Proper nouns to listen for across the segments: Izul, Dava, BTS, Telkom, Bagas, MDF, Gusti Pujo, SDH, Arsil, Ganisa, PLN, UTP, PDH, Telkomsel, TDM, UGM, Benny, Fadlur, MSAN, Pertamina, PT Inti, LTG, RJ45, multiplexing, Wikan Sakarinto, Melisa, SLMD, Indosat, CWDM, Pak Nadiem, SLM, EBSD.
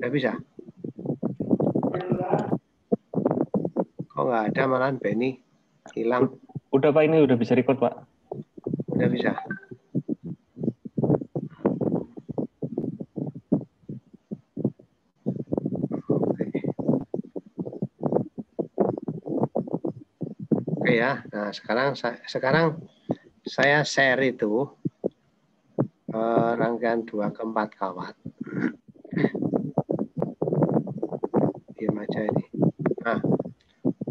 Nggak bisa. Kok nggak ada malahan Benny? Hilang. Udah Pak, ini udah bisa record Pak. Udah bisa. Oke ya. Nah, sekarang saya share itu rangkaian 2 ke 4 kawat. Diam aja ini. Nah,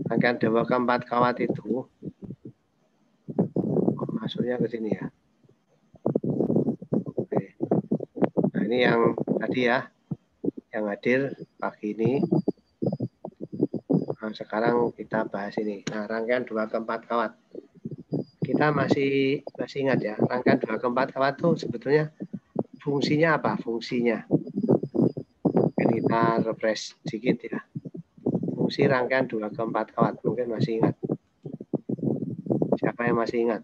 rangkaian 2 ke 4 kawat itu masuknya ke sini ya. Oke. Nah, ini yang tadi ya, yang hadir pagi ini. Nah, sekarang kita bahas ini. Nah, rangkaian 2 ke 4 kawat. Kita masih ingat ya, rangkaian 2 ke 4 kawat itu sebetulnya fungsinya apa? Fungsinya. Ini kita refresh sedikit ya. Fungsi rangkaian 2 ke 4 kawat, mungkin masih ingat. Siapa yang masih ingat?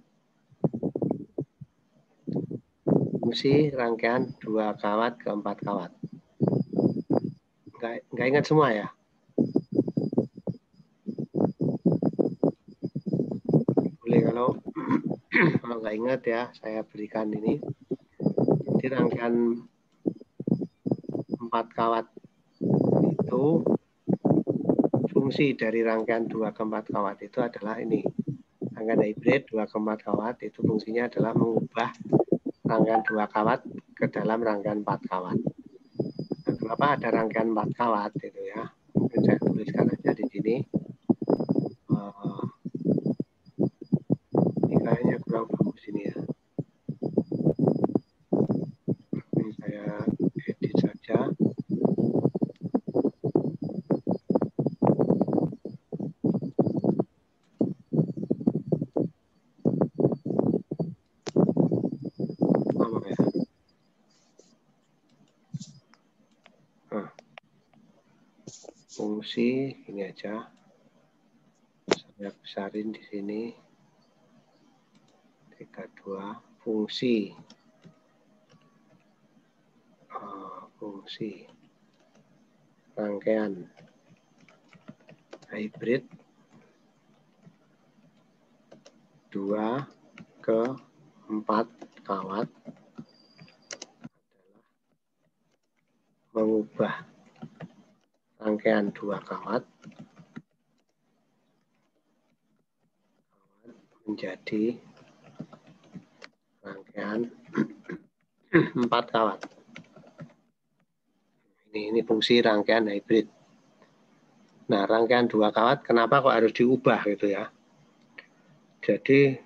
Fungsi rangkaian 2 kawat ke 4 kawat. Enggak ingat semua ya? Kalau nggak ingat ya, saya berikan ini. Jadi rangkaian 4 kawat itu, fungsi dari rangkaian 2 ke 4 kawat itu adalah ini. Rangkaian hybrid 2 ke 4 kawat itu fungsinya adalah mengubah rangkaian 2 kawat ke dalam rangkaian 4 kawat. Nah, kenapa ada rangkaian 4 kawat itu ya? Mungkin saya tuliskan aja di sini. Kayaknya kurang bagus ini ya. Ini saya edit saja. Apa ya? Nah. Fungsi ini aja. Saya besarin di sini. 32 fungsi. Fungsi rangkaian hybrid 2 ke 4 kawat adalah mengubah rangkaian 2 kawat menjadi rangkaian 4 kawat. Ini fungsi rangkaian hybrid. Nah, rangkaian 2 kawat kenapa kok harus diubah gitu ya? Jadi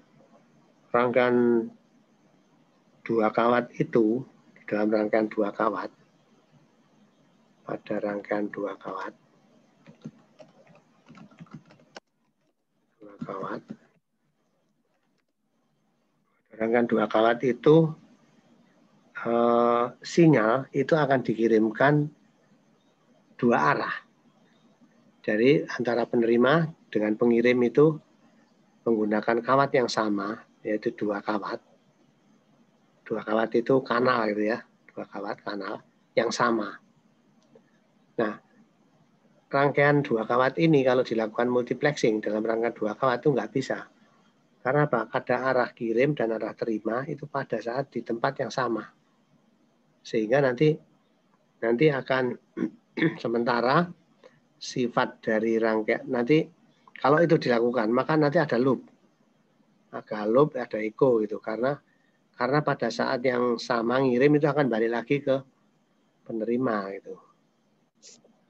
rangkaian 2 kawat itu, di dalam rangkaian 2 kawat, pada rangkaian 2 kawat, 2 kawat, rangkaian 2 kawat itu sinyal itu akan dikirimkan 2 arah. Jadi antara penerima dengan pengirim itu menggunakan kawat yang sama, yaitu 2 kawat. 2 kawat itu kanal gitu ya, 2 kawat kanal yang sama. Nah, rangkaian 2 kawat ini kalau dilakukan multiplexing dalam rangkaian 2 kawat itu nggak bisa. Karena apa? Ada arah kirim dan arah terima itu pada saat di tempat yang sama. Sehingga nanti akan sementara sifat dari rangkaian. Nanti kalau itu dilakukan, maka nanti ada loop. Ada loop, ada echo gitu. Karena pada saat yang sama ngirim itu akan balik lagi ke penerima gitu.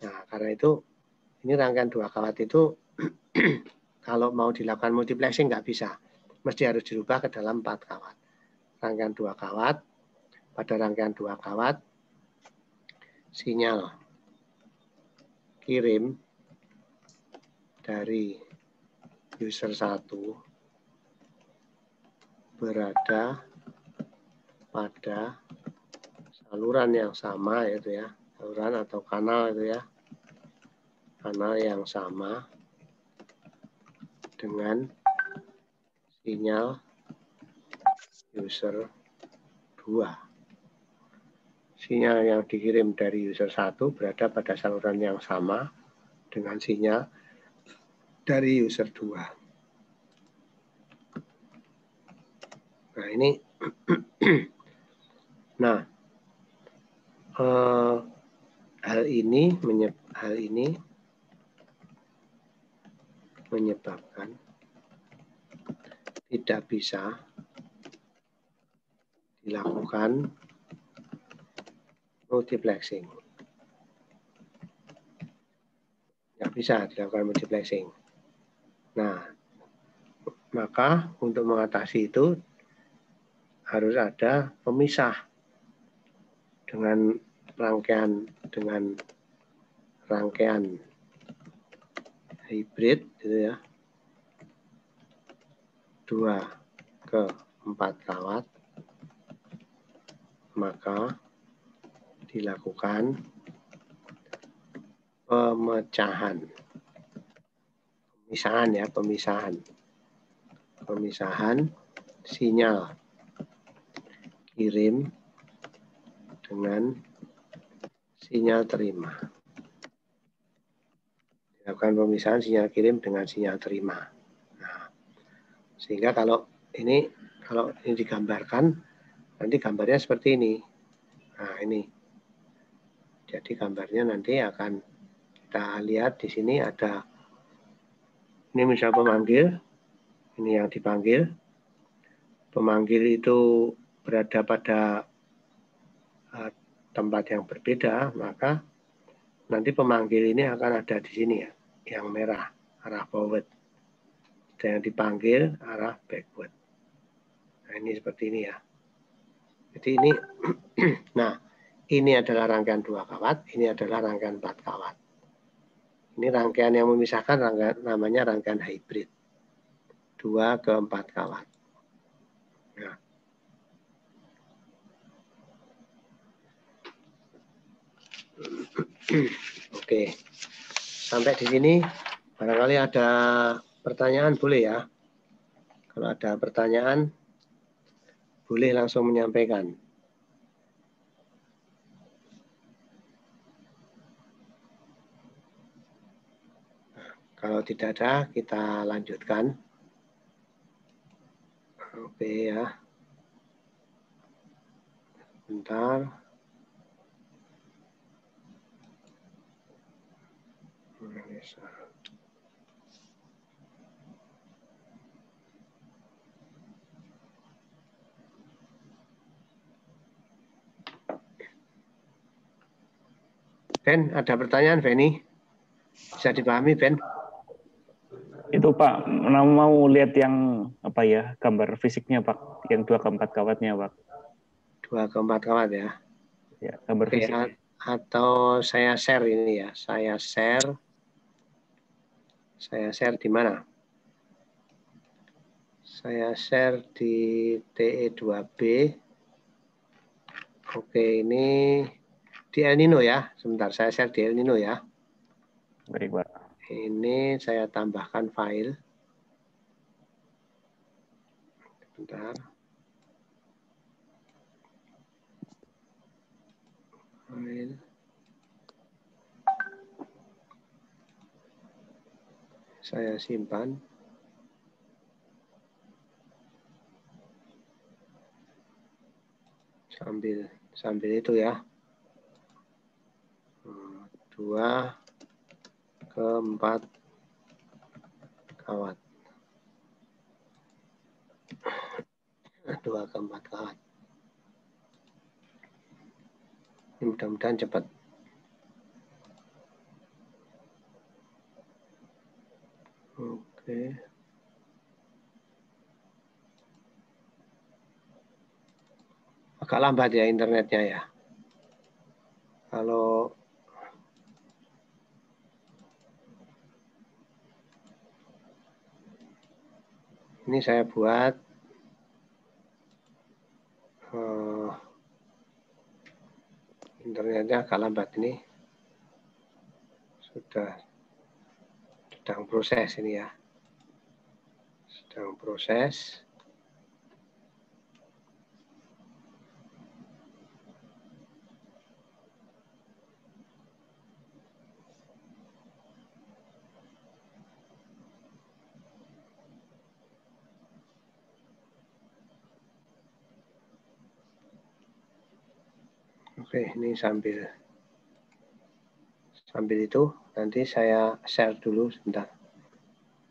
Nah, karena itu ini rangkaian 2 kawat itu kalau mau dilakukan multiplexing nggak bisa, mesti harus dirubah ke dalam 4 kawat. Rangkaian 2 kawat, pada rangkaian 2 kawat, sinyal kirim dari user 1 berada pada saluran yang sama, yaitu ya, saluran atau kanal itu ya, kanal yang sama dengan sinyal user 2. sinyal yang dikirim dari user 1 berada pada saluran yang sama dengan sinyal dari user 2. Nah, ini nah, hal ini menyebabkan tidak bisa dilakukan multiplexing. Tidak bisa dilakukan multiplexing. Nah, maka untuk mengatasi itu harus ada pemisah dengan rangkaian hybrid, gitu ya, 2 ke 4 kawat, maka dilakukan pemisahan sinyal kirim dengan sinyal terima. Dilakukan pemisahan sinyal kirim dengan sinyal terima. Nah, sehingga kalau ini digambarkan, nanti gambarnya seperti ini. Nah, ini. Jadi gambarnya nanti akan kita lihat di sini ada ini misal pemanggil, ini yang dipanggil. Pemanggil itu berada pada tempat yang berbeda, maka nanti pemanggil ini akan ada di sini ya, yang merah arah forward, dan yang dipanggil arah backward. Nah, ini seperti ini ya. Jadi ini, nah. Ini adalah rangkaian 2 kawat, ini adalah rangkaian 4 kawat. Ini rangkaian yang memisahkan, namanya rangkaian hybrid. 2 ke 4 kawat. Nah. Oke, sampai di sini barangkali ada pertanyaan, boleh ya? Kalau ada pertanyaan, boleh langsung menyampaikan. Kalau tidak ada, kita lanjutkan. Oke ya. Bentar. Ben, ada pertanyaan, Benny? Bisa dipahami, Ben? Itu Pak, mau lihat yang apa ya, gambar fisiknya Pak, yang 2 ke 4 kawatnya Pak. 2 ke 4 kawat ya. Ya, gambar fisiknya. Atau saya share ini ya, saya share di mana? Saya share di TE2B. Oke, ini di El Nino ya. Sebentar, saya share di El Nino ya. Baik Pak. Ini saya tambahkan file. Bentar. File. Saya simpan. Sambil itu ya. 2 ke 4 kawat. 2 ke 4 kawat. Ini mudah-mudahan cepat. Oke. Agak lambat ya internetnya ya. Kalau ini saya buat internetnya agak lambat ini. Sudah sedang proses ini ya. Sedang proses. Oke, ini sambil itu nanti saya share dulu sebentar.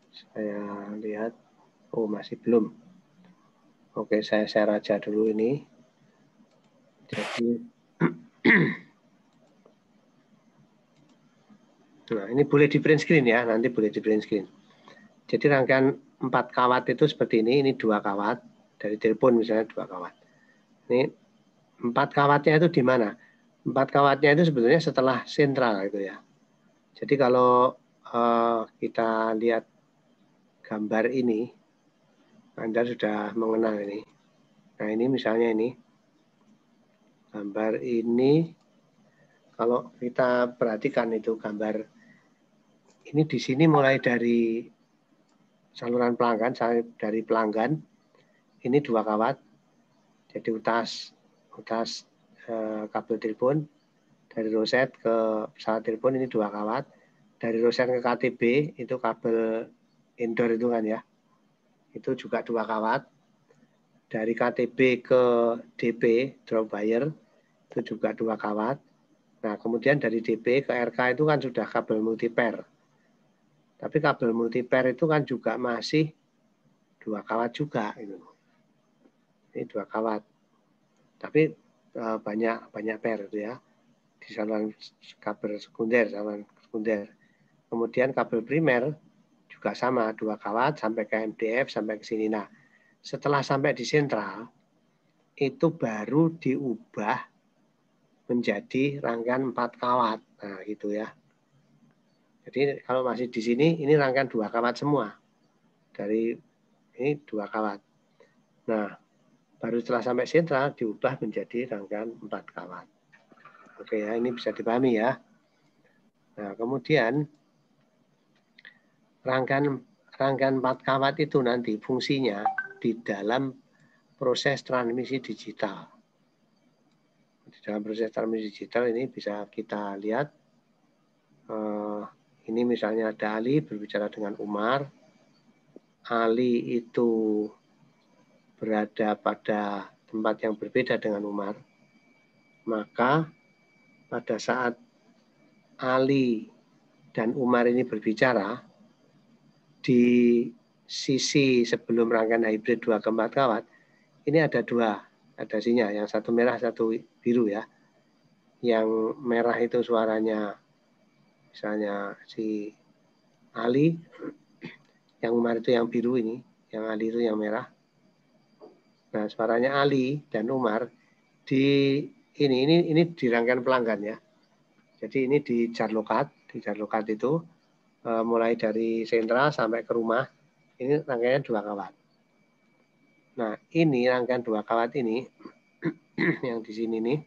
Saya lihat, oh masih belum. Oke, saya share aja dulu ini. Jadi, nah ini boleh di print screen ya, nanti boleh di print screen. Jadi rangkaian 4 kawat itu seperti ini 2 kawat. Dari telepon misalnya 2 kawat. Ini 4 kawatnya itu di mana? 4 kawatnya itu sebetulnya setelah sentral gitu ya. Jadi kalau kita lihat gambar ini, Anda sudah mengenal ini. Nah ini misalnya ini. Gambar ini, kalau kita perhatikan itu gambar ini di sini mulai dari saluran pelanggan, dari pelanggan, ini 2 kawat, jadi utas kabel telepon dari roset ke pesawat telepon ini 2 kawat, dari roset ke KTB itu kabel indoor itu kan ya, itu juga 2 kawat, dari KTB ke DP drop buyer itu juga 2 kawat. Nah, kemudian dari DP ke RK itu kan sudah kabel multipair. Tapi kabel multipair itu kan juga masih 2 kawat juga. Ini 2 kawat. Tapi banyak pair itu ya. Di saluran kabel sekunder, Kemudian kabel primer juga sama, 2 kawat sampai ke MDF, sampai ke sini. Nah, setelah sampai di sentral, itu baru diubah menjadi rangkaian 4 kawat. Nah, gitu ya. Jadi kalau masih di sini, ini rangkaian 2 kawat semua. Dari ini 2 kawat. Nah, baru setelah sampai sentral, diubah menjadi rangkaian 4 kawat. Oke ya, ini bisa dipahami ya. Nah, kemudian rangkaian 4 kawat itu nanti fungsinya di dalam proses transmisi digital. Di dalam proses transmisi digital ini bisa kita lihat, ini misalnya ada Ali berbicara dengan Umar. Ali itu berada pada tempat yang berbeda dengan Umar. Maka pada saat Ali dan Umar ini berbicara, di sisi sebelum rangkaian hybrid 2 ke 4 kawat, ini ada 2. Ada sinyal, yang satu merah, satu biru ya. Yang merah itu suaranya misalnya si Ali, yang Umar itu yang biru ini, yang Ali itu yang merah. Nah, suaranya Ali dan Umar di ini di rangkaian pelanggan ya. Jadi ini di Jarlokat, itu mulai dari sentral sampai ke rumah, ini rangkaiannya 2 kawat. Nah, ini rangkaian 2 kawat ini, yang di sini nih,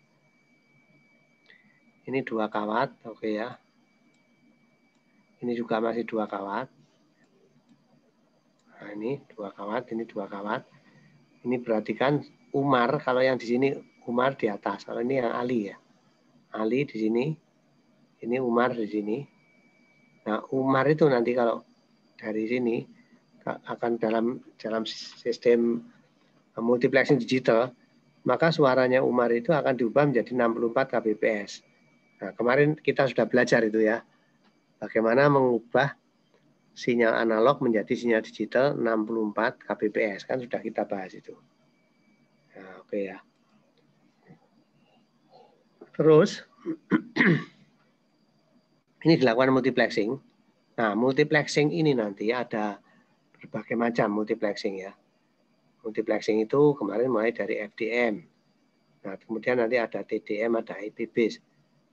ini 2 kawat, oke ya. Ini juga masih 2 kawat. Nah, ini 2 kawat, ini 2 kawat. Ini perhatikan Umar, kalau yang di sini Umar di atas, kalau ini yang Ali ya. Ali di sini, ini Umar di sini. Nah, Umar itu nanti kalau dari sini, akan dalam sistem multiplexing digital, maka suaranya Umar itu akan diubah menjadi 64 kbps. Nah, kemarin kita sudah belajar itu ya, bagaimana mengubah sinyal analog menjadi sinyal digital 64 kbps. Kan sudah kita bahas itu. Nah, oke ya. Terus, ini dilakukan multiplexing. Nah, multiplexing ini nanti ada berbagai macam multiplexing ya. Multiplexing itu kemarin mulai dari FDM. Nah, kemudian nanti ada TDM, ada IP base.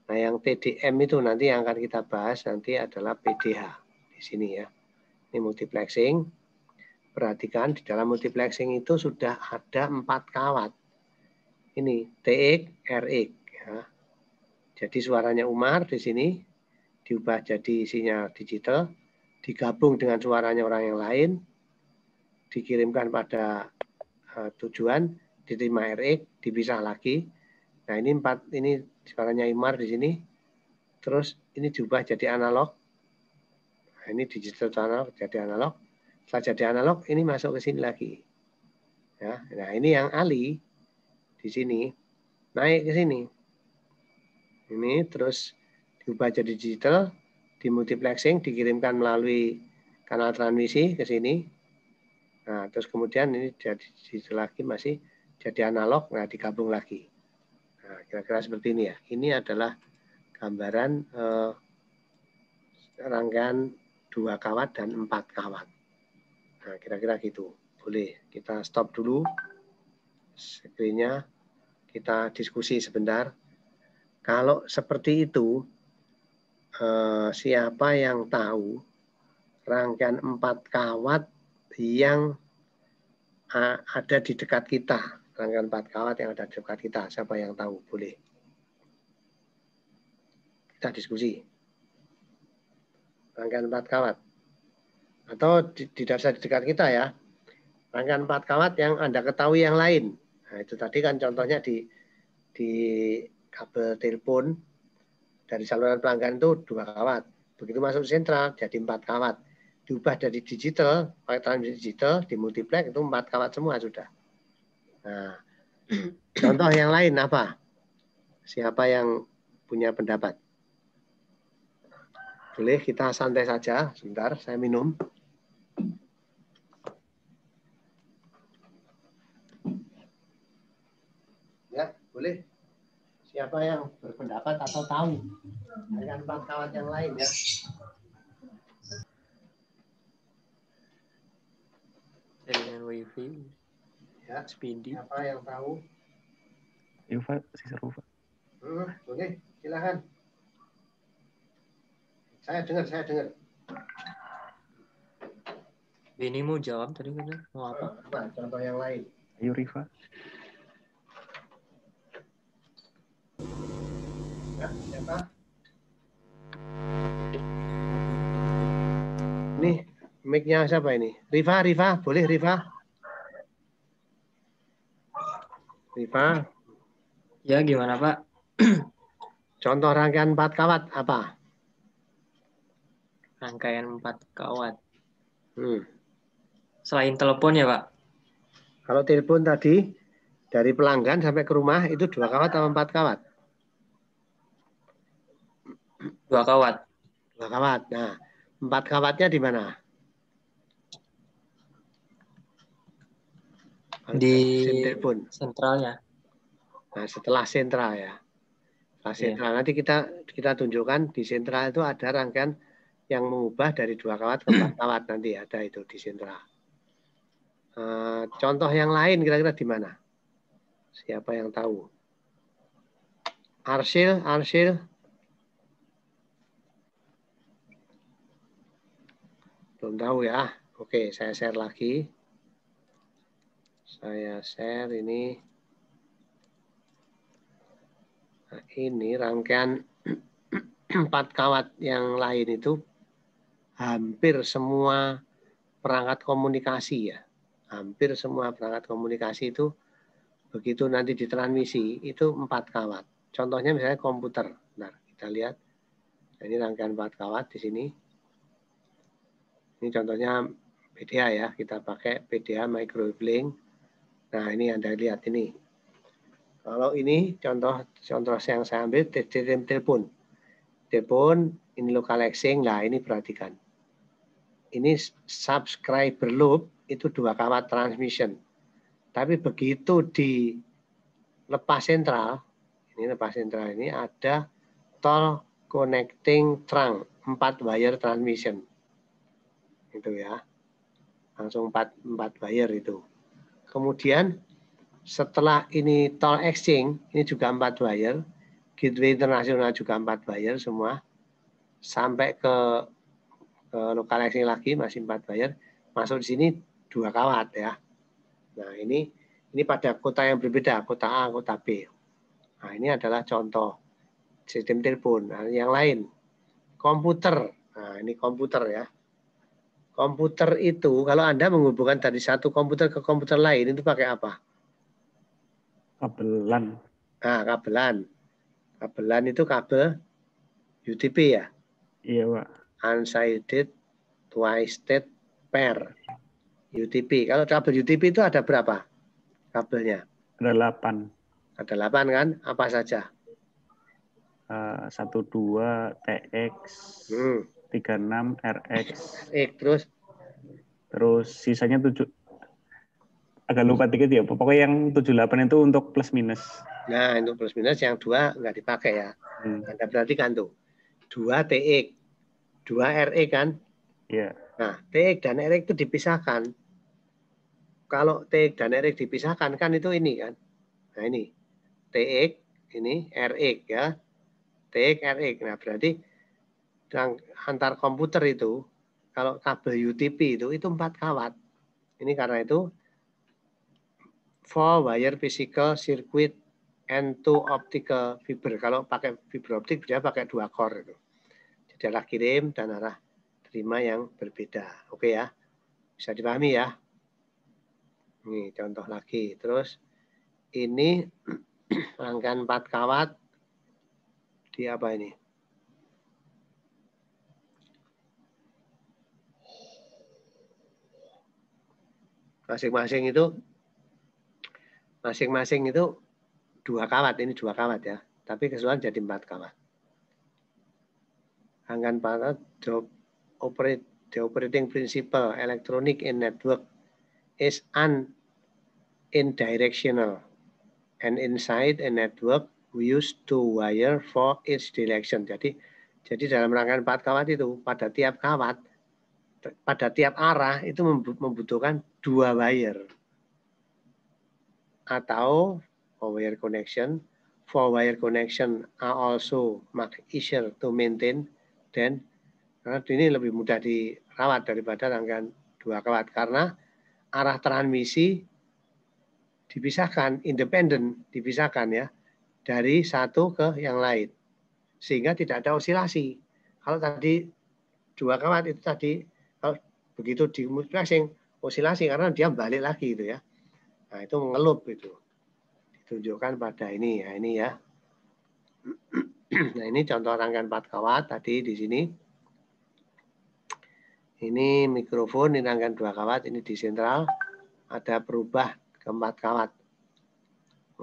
Nah, yang TDM itu nanti yang akan kita bahas nanti adalah PDH di sini ya. Ini multiplexing. Perhatikan di dalam multiplexing itu sudah ada 4 kawat. Ini TX, RX ya. Jadi suaranya Umar di sini diubah jadi sinyal digital, digabung dengan suaranya orang yang lain, dikirimkan pada tujuan, diterima RX, dipisah lagi. Nah, ini 4, ini suaranya Imar di sini. Terus ini diubah jadi analog. Nah, ini digital analog jadi analog. Setelah jadi analog, ini masuk ke sini lagi. Ya, nah, ini yang Ali di sini naik ke sini. ini terus diubah jadi digital, dimultiplexing, dikirimkan melalui kanal transmisi ke sini. Nah, terus kemudian ini jadi digital lagi, masih jadi analog, nah digabung lagi. Nah, kira-kira seperti ini ya. Ini adalah gambaran rangkaian 2 kawat dan 4 kawat. Nah, kira-kira gitu. Boleh, kita stop dulu screen-nya, kita diskusi sebentar. Kalau seperti itu, siapa yang tahu rangkaian 4 kawat yang ada di dekat kita? Rangkaian 4 kawat yang ada di dekat kita, siapa yang tahu? Boleh, kita diskusi. Rangkaian 4 kawat. Atau tidak bisa di dekat kita ya. Rangkaian 4 kawat yang Anda ketahui yang lain. Nah, itu tadi kan contohnya di kabel telepon dari saluran pelanggan itu 2 kawat. Begitu masuk sentral jadi 4 kawat. Diubah dari digital, pakai transmisi digital, di multiplex itu 4 kawat semua sudah. Nah, contoh yang lain apa? Siapa yang punya pendapat? Boleh, kita santai saja. Sebentar, saya minum. Ya, boleh. Siapa yang berpendapat atau tahu dengan 4 kawat yang lain ya? Dengan wifi. Ya, Spindi. Siapa yang tahu? Yufa, Sisa Rufa. Oke, silakan. Saya dengar. Benny mau jawab tadi kan? Mau apa? Apa? Contoh yang lain. Ayo Rifa. Nah, siapa? Nih, mic-nya siapa ini? Rifa, boleh Rifa? Rifa. Ya, gimana Pak? Contoh rangkaian 4 kawat apa? Rangkaian 4 kawat. Selain telepon ya Pak? Kalau telepon tadi dari pelanggan sampai ke rumah itu 2 kawat atau 4 kawat? 2 kawat. 2 kawat. Nah, 4 kawatnya di mana? Di telepon. Sentralnya. Nah, setelah sentral ya. Setelah sentral nanti kita tunjukkan di sentral itu ada rangkaian yang mengubah dari 2 kawat ke 4 kawat, nanti ada itu di sentral. Contoh yang lain kira-kira di mana? Siapa yang tahu? Arsil. Belum tahu ya. Oke, saya share lagi. Saya share ini. Nah, ini rangkaian 4 kawat yang lain itu hampir semua perangkat komunikasi ya. Hampir semua perangkat komunikasi itu begitu nanti ditransmisi itu 4 kawat. Contohnya misalnya komputer. Nah, kita lihat. Ini rangkaian 4 kawat di sini. Ini contohnya PDH ya. Kita pakai PDH microwave link. Nah, ini Anda lihat ini. Kalau ini contoh yang saya ambil telepon. Ini local exchange. Nah, ini perhatikan. Ini subscriber loop itu 2 kawat transmission. Tapi begitu di lepas sentral ini ada tol connecting trunk 4 wire transmission. Itu ya. Langsung 4 wire itu. Kemudian setelah ini tol exchange, ini juga 4 wire. Gateway internasional juga 4 wire semua. Sampai ke local exchange lagi masih 4 wire. Masuk di sini 2 kawat ya. Nah, ini pada kota yang berbeda, kota A, kota B. Nah, ini adalah contoh sistem telepon. Nah, yang lain komputer. Nah, ini komputer ya. Komputer itu kalau Anda menghubungkan dari satu komputer ke komputer lain itu pakai apa? Kabelan. Nah, kabelan. Kabelan itu kabel UTP ya? Iya, Pak. Unsided Twisted Pair UTP. Kalau kabel UTP itu ada berapa kabelnya? Ada 8. Ada 8 kan? Apa saja? 12 TX, 36 RX, terus sisanya 7, agak lupa dikit ya, pokoknya yang 78 itu untuk plus minus. Nah, untuk plus minus yang 2 nggak dipakai ya. Anda perhatikan tuh, 2 TX, 2 RE kan? Iya. Nah, TX dan RE itu dipisahkan. Kalau TX dan RE dipisahkan kan itu ini kan? Nah ini, TX, ini RE ya. TX, RX. Nah, berarti antar komputer itu, kalau kabel UTP itu 4 kawat. Ini karena itu, 4 wire physical circuit and 2 optical fiber. Kalau pakai fiber optik, dia pakai 2 core. Itu. Jadi arah kirim dan arah terima yang berbeda. Oke ya, bisa dipahami ya. Ini contoh lagi. Terus, ini rangkaian 4 kawat, di apa ini? Masing-masing itu 2 kawat, ini 2 kawat ya, tapi keseluruhan jadi 4 kawat. Rangkaian 4 kawat, the operating principle electronic in network is indirectional and inside a network we use 2 wire for each direction. Jadi dalam rangkaian 4 kawat itu pada tiap arah itu membutuhkan 2 wire atau 4 wire connection. 4 wire connection are also much easier to maintain than, karena ini lebih mudah dirawat daripada rangkaian 2 kawat karena arah transmisi dipisahkan, independen dipisahkan ya, dari satu ke yang lain, sehingga tidak ada osilasi. Kalau tadi 2 kawat itu tadi, kalau begitu di multiplexing osilasi karena dia balik lagi itu ya. Nah itu mengelup itu, ditunjukkan pada ini ya, ini ya. Nah ini contoh rangkaian 4 kawat tadi di sini. Ini mikrofon, ini rangkaian 2 kawat, ini di sentral ada perubah ke 4 kawat.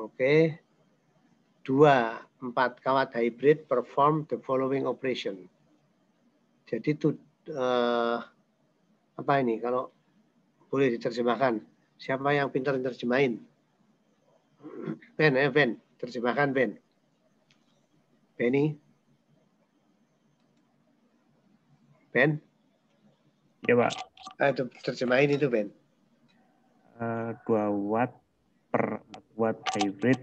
Oke. 2, 4 kawat hybrid perform the following operation. Jadi itu apa ini kalau boleh diterjemahkan? Siapa yang pintar terjemahin? Ben, terjemahkan Ben. Benny. Ben. Ya Pak. Itu terjemahin itu Ben. 2 watt per 4 watt hybrid.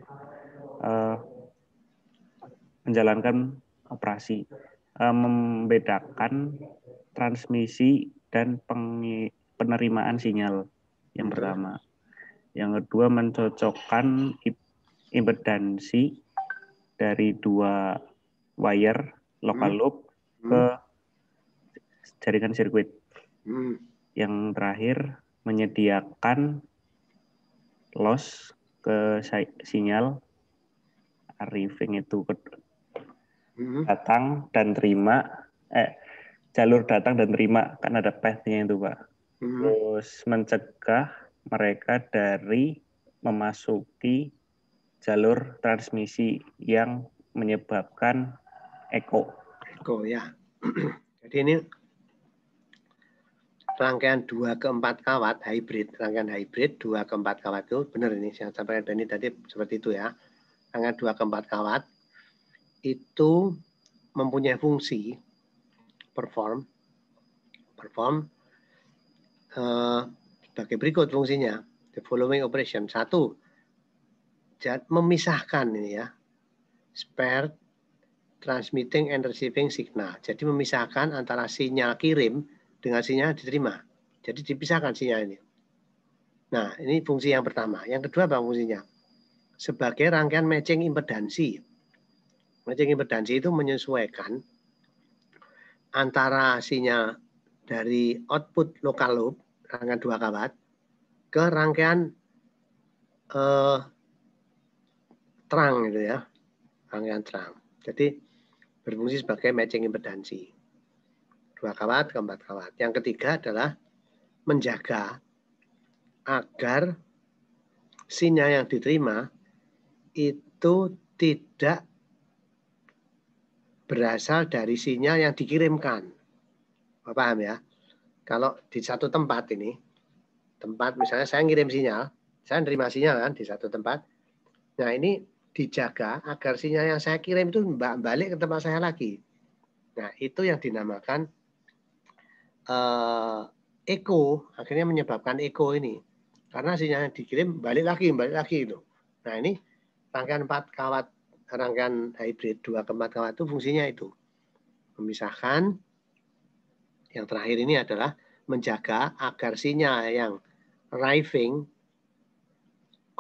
Menjalankan operasi, membedakan transmisi dan penerimaan sinyal yang pertama, yang kedua mencocokkan impedansi dari 2 wire local loop ke jaringan sirkuit, yang terakhir menyediakan loss ke sinyal arriving itu datang dan terima, jalur datang dan terima kan ada path-nya itu Pak. Terus mencegah mereka dari memasuki jalur transmisi yang menyebabkan echo ya. Jadi ini rangkaian 2 ke 4 kawat hybrid, rangkaian hybrid 2 ke 4 kawat itu benar ini yang sampaikan Benny tadi seperti itu ya. Rangkaian 2 ke 4 kawat itu mempunyai fungsi perform sebagai berikut fungsinya, the following operation. 1, memisahkan ini ya, spare transmitting and receiving signal. Jadi memisahkan antara sinyal kirim dengan sinyal diterima. Jadi dipisahkan sinyal ini. Nah ini fungsi yang pertama. Yang kedua apa fungsinya? Sebagai rangkaian matching impedansi. Matching impedansi itu menyesuaikan antara sinyal dari output local loop, rangkaian 2 kawat, ke rangkaian terang gitu ya, rangkaian terang. Jadi berfungsi sebagai matching impedansi. 2 kawat ke 4 kawat. Yang ketiga adalah menjaga agar sinyal yang diterima itu tidak berasal dari sinyal yang dikirimkan. Bapak paham ya? Kalau di satu tempat ini, tempat misalnya saya ngirim sinyal, saya nerima sinyal kan di satu tempat. Nah ini dijaga agar sinyal yang saya kirim itu balik ke tempat saya lagi. Nah itu yang dinamakan echo, akhirnya menyebabkan echo ini. Karena sinyalnya dikirim balik lagi itu. Nah ini rangkaian 4 kawat, rangkaian hybrid 2 ke 4 kawat itu fungsinya itu. Memisahkan. Yang terakhir ini adalah menjaga agar sinyal yang arriving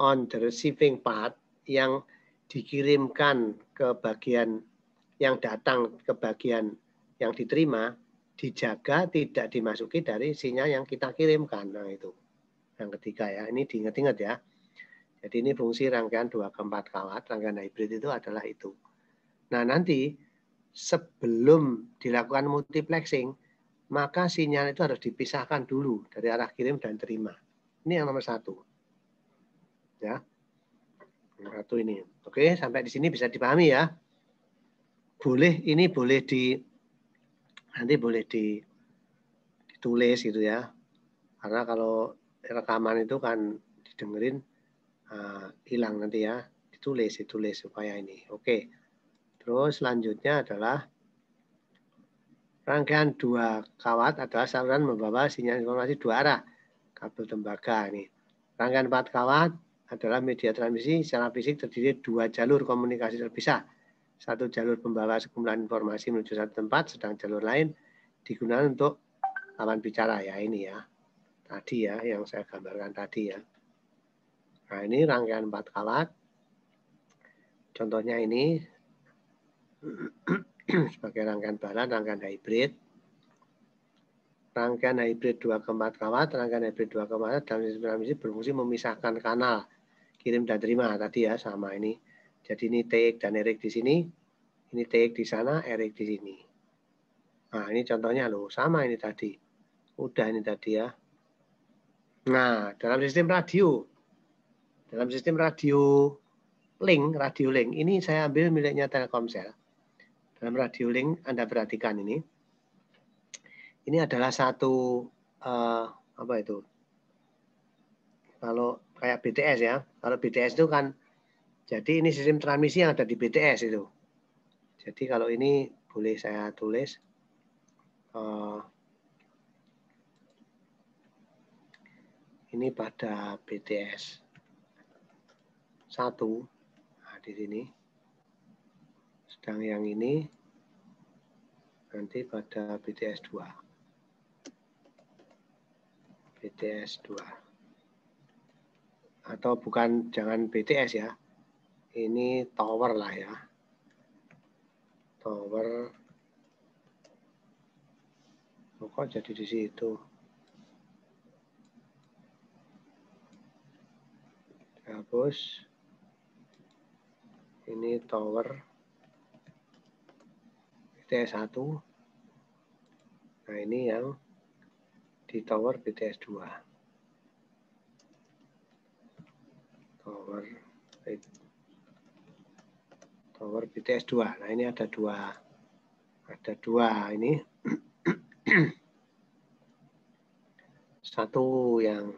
on the receiving part, yang dikirimkan ke bagian, yang datang ke bagian yang diterima, dijaga tidak dimasuki dari sinyal yang kita kirimkan. Nah itu yang ketiga ya, ini diingat-ingat ya. Jadi ini fungsi rangkaian 2 ke 4 kawat, rangkaian hybrid itu adalah itu. Nah nanti sebelum dilakukan multiplexing, maka sinyal itu harus dipisahkan dulu dari arah kirim dan terima. Ini yang nomor 1. Ya. Nomor 1 ini. Oke, sampai di sini bisa dipahami ya. Boleh, ini boleh di, nanti boleh ditulis gitu ya. Karena kalau rekaman itu kan didengerin hilang nanti ya. Ditulis supaya ini. Oke. Terus selanjutnya adalah rangkaian 2 kawat adalah saluran membawa sinyal informasi 2 arah, kabel tembaga ini. Rangkaian 4 kawat adalah media transmisi secara fisik terdiri 2 jalur komunikasi terpisah. Satu jalur membawa sekumpulan informasi menuju satu tempat, sedang jalur lain digunakan untuk lawan bicara ya ini ya. Tadi ya yang saya gambarkan tadi ya. Nah ini rangkaian 4 kawat. Contohnya ini sebagai rangkaian bahan, rangkaian hybrid. Rangkaian hybrid 2 ke 4 kawat, rangkaian hybrid 2 ke 4 dalam sistem transmisi berfungsi memisahkan kanal kirim dan terima tadi ya, sama ini. Jadi ini TX dan RX di sini, ini TX di sana, RX di sini. Nah, ini contohnya loh, sama ini tadi. Udah ini tadi ya. Nah, dalam sistem radio link, radio link ini saya ambil miliknya Telkomsel. Dalam radio link Anda perhatikan ini adalah satu apa itu? Kalau kayak BTS ya, kalau BTS itu kan, jadi ini sistem transmisi yang ada di BTS itu. Jadi kalau ini boleh saya tulis ini pada BTS 1, nah, di sini. Sedang yang ini nanti pada BTS 2. BTS 2. Atau bukan, jangan BTS ya. Ini tower lah ya. Tower. Kok jadi di situ? Hapus. Ini tower. BTS 1. Nah ini yang di tower BTS 2. Tower BTS 2. Nah ini ada dua ini. Satu yang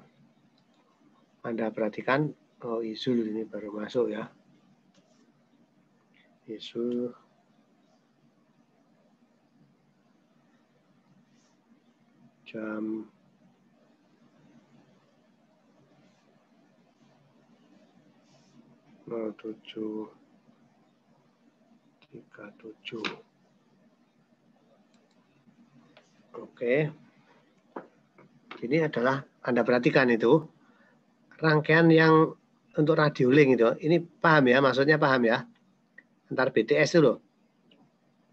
Anda perhatikan, oh Izul ini baru masuk ya. Izul jam 07:37. Oke. Ini adalah, Anda perhatikan itu rangkaian yang untuk radio link itu. Ini paham ya, maksudnya paham ya. Antar BTS dulu.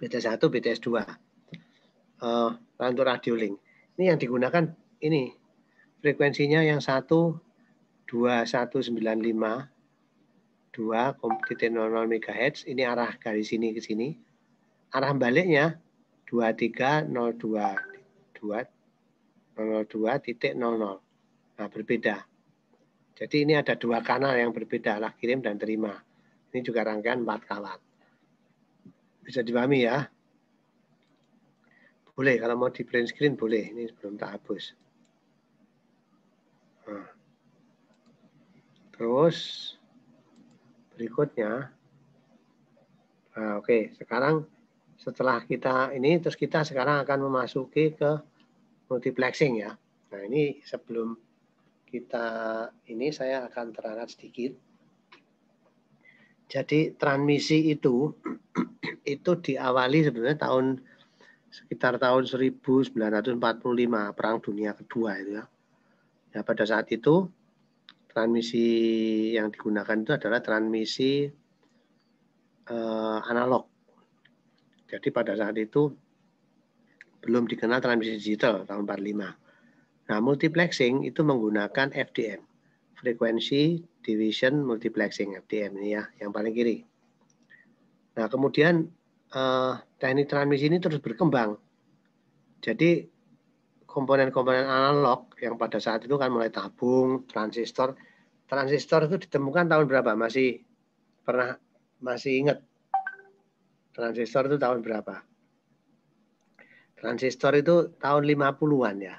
BTS 1, BTS 2. Untuk radio link. Ini yang digunakan ini. Frekuensinya yang 12195. 2,00 MHz, ini arah dari sini ke sini. Arah baliknya 2302.00. Nah, berbeda. Jadi ini ada 2 kanal yang berbeda, arah kirim dan terima. Ini juga rangkaian 4 kawat. Bisa dipahami ya? Boleh, kalau mau di print screen boleh. Ini belum tak hapus. Nah. Terus berikutnya. Nah, oke, sekarang setelah kita ini, terus kita sekarang akan memasuki ke multiplexing ya. Nah, ini sebelum kita ini saya akan terangkan sedikit. Jadi transmisi itu diawali sebenarnya sekitar tahun 1945, Perang Dunia Kedua itu ya. Ya, pada saat itu transmisi yang digunakan itu adalah transmisi analog. Jadi pada saat itu belum dikenal transmisi digital tahun 45. Nah, multiplexing itu menggunakan FDM, frekuensi division multiplexing, FDM ini ya, yang paling kiri. Nah, kemudian teknik transmisi ini terus berkembang. Jadi komponen-komponen analog yang pada saat itu kan mulai tabung, transistor. Transistor itu ditemukan tahun berapa? Masih ingat? Transistor itu tahun berapa? Transistor itu tahun 50-an ya.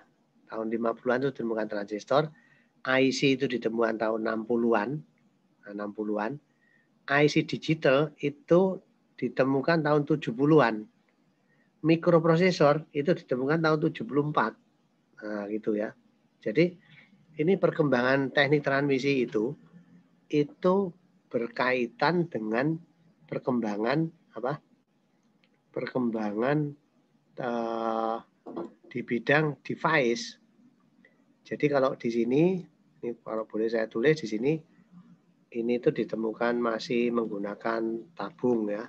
Tahun 50-an itu ditemukan transistor. IC itu ditemukan tahun 60-an. Nah, 60-an. IC digital itu ditemukan tahun 70-an. Mikroprosesor itu ditemukan tahun 74. Nah, gitu ya. Jadi ini perkembangan teknik transmisi itu berkaitan dengan perkembangan apa? Perkembangan di bidang device. Jadi kalau di sini, ini kalau boleh saya tulis di sini, ini itu ditemukan masih menggunakan tabung ya.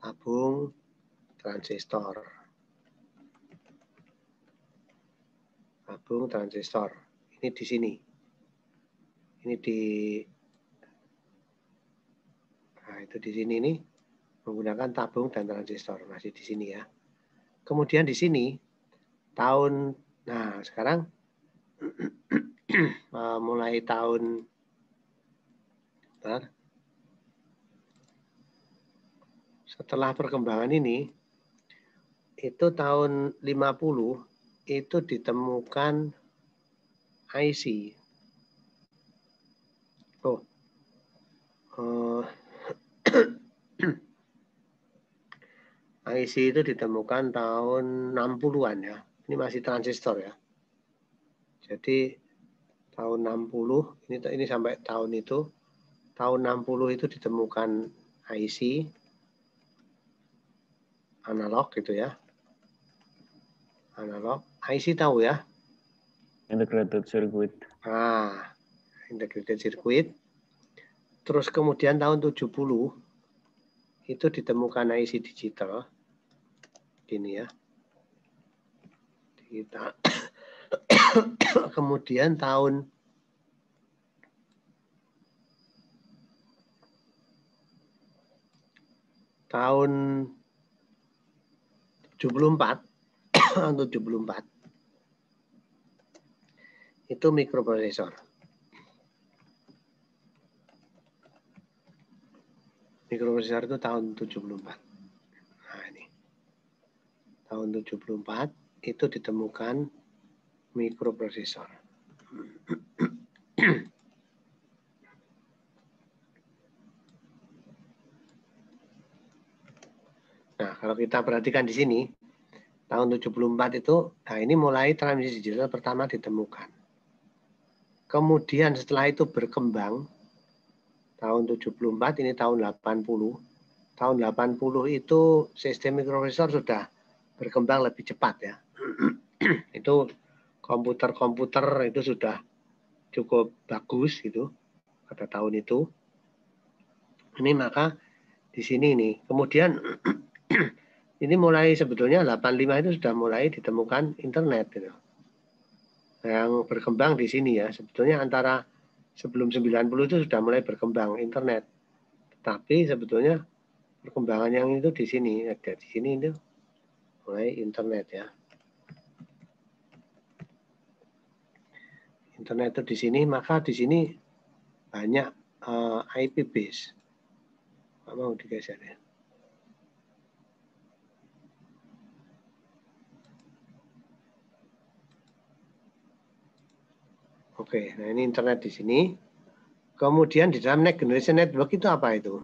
Tabung, transistor. Tabung, transistor. Ini di sini. Ini di... Nah, itu di sini nih. Menggunakan tabung dan transistor. Masih di sini ya. Kemudian di sini, tahun... Nah, sekarang mulai tahun... Bentar. Setelah perkembangan ini, itu tahun 50 itu ditemukan IC. Oh, IC itu ditemukan tahun 60-an ya. Ini masih transistor ya. Jadi tahun 60 ini sampai tahun itu, tahun 60 itu ditemukan IC analog gitu ya. Analog, IC tahu ya? Integrated circuit. Ah, integrated circuit. Terus kemudian tahun 70 itu ditemukan IC digital. Gini ya. Kita kemudian tahun 74 itu mikroprosesor. Mikroprosesor itu tahun 74. Nah, ini. Tahun 74 itu ditemukan mikroprosesor. Nah, kalau kita perhatikan di sini, tahun 74 itu, nah ini mulai transmisi digital pertama ditemukan. Kemudian setelah itu berkembang, tahun 74, ini tahun 80. Tahun 80 itu sistem mikroprosesor sudah berkembang lebih cepat ya. Itu komputer-komputer itu sudah cukup bagus gitu pada tahun itu. Ini maka di sini nih, kemudian ini mulai sebetulnya 85 itu sudah mulai ditemukan internet gitu. Yang berkembang di sini ya. Sebetulnya antara sebelum 90 itu sudah mulai berkembang internet. Tapi sebetulnya perkembangan yang itu di sini, ada di sini itu mulai internet ya. Internet itu di sini, maka di sini banyak IP base. Mau digeser ya. Oke, nah ini internet di sini. Kemudian di dalam next generation network itu apa itu?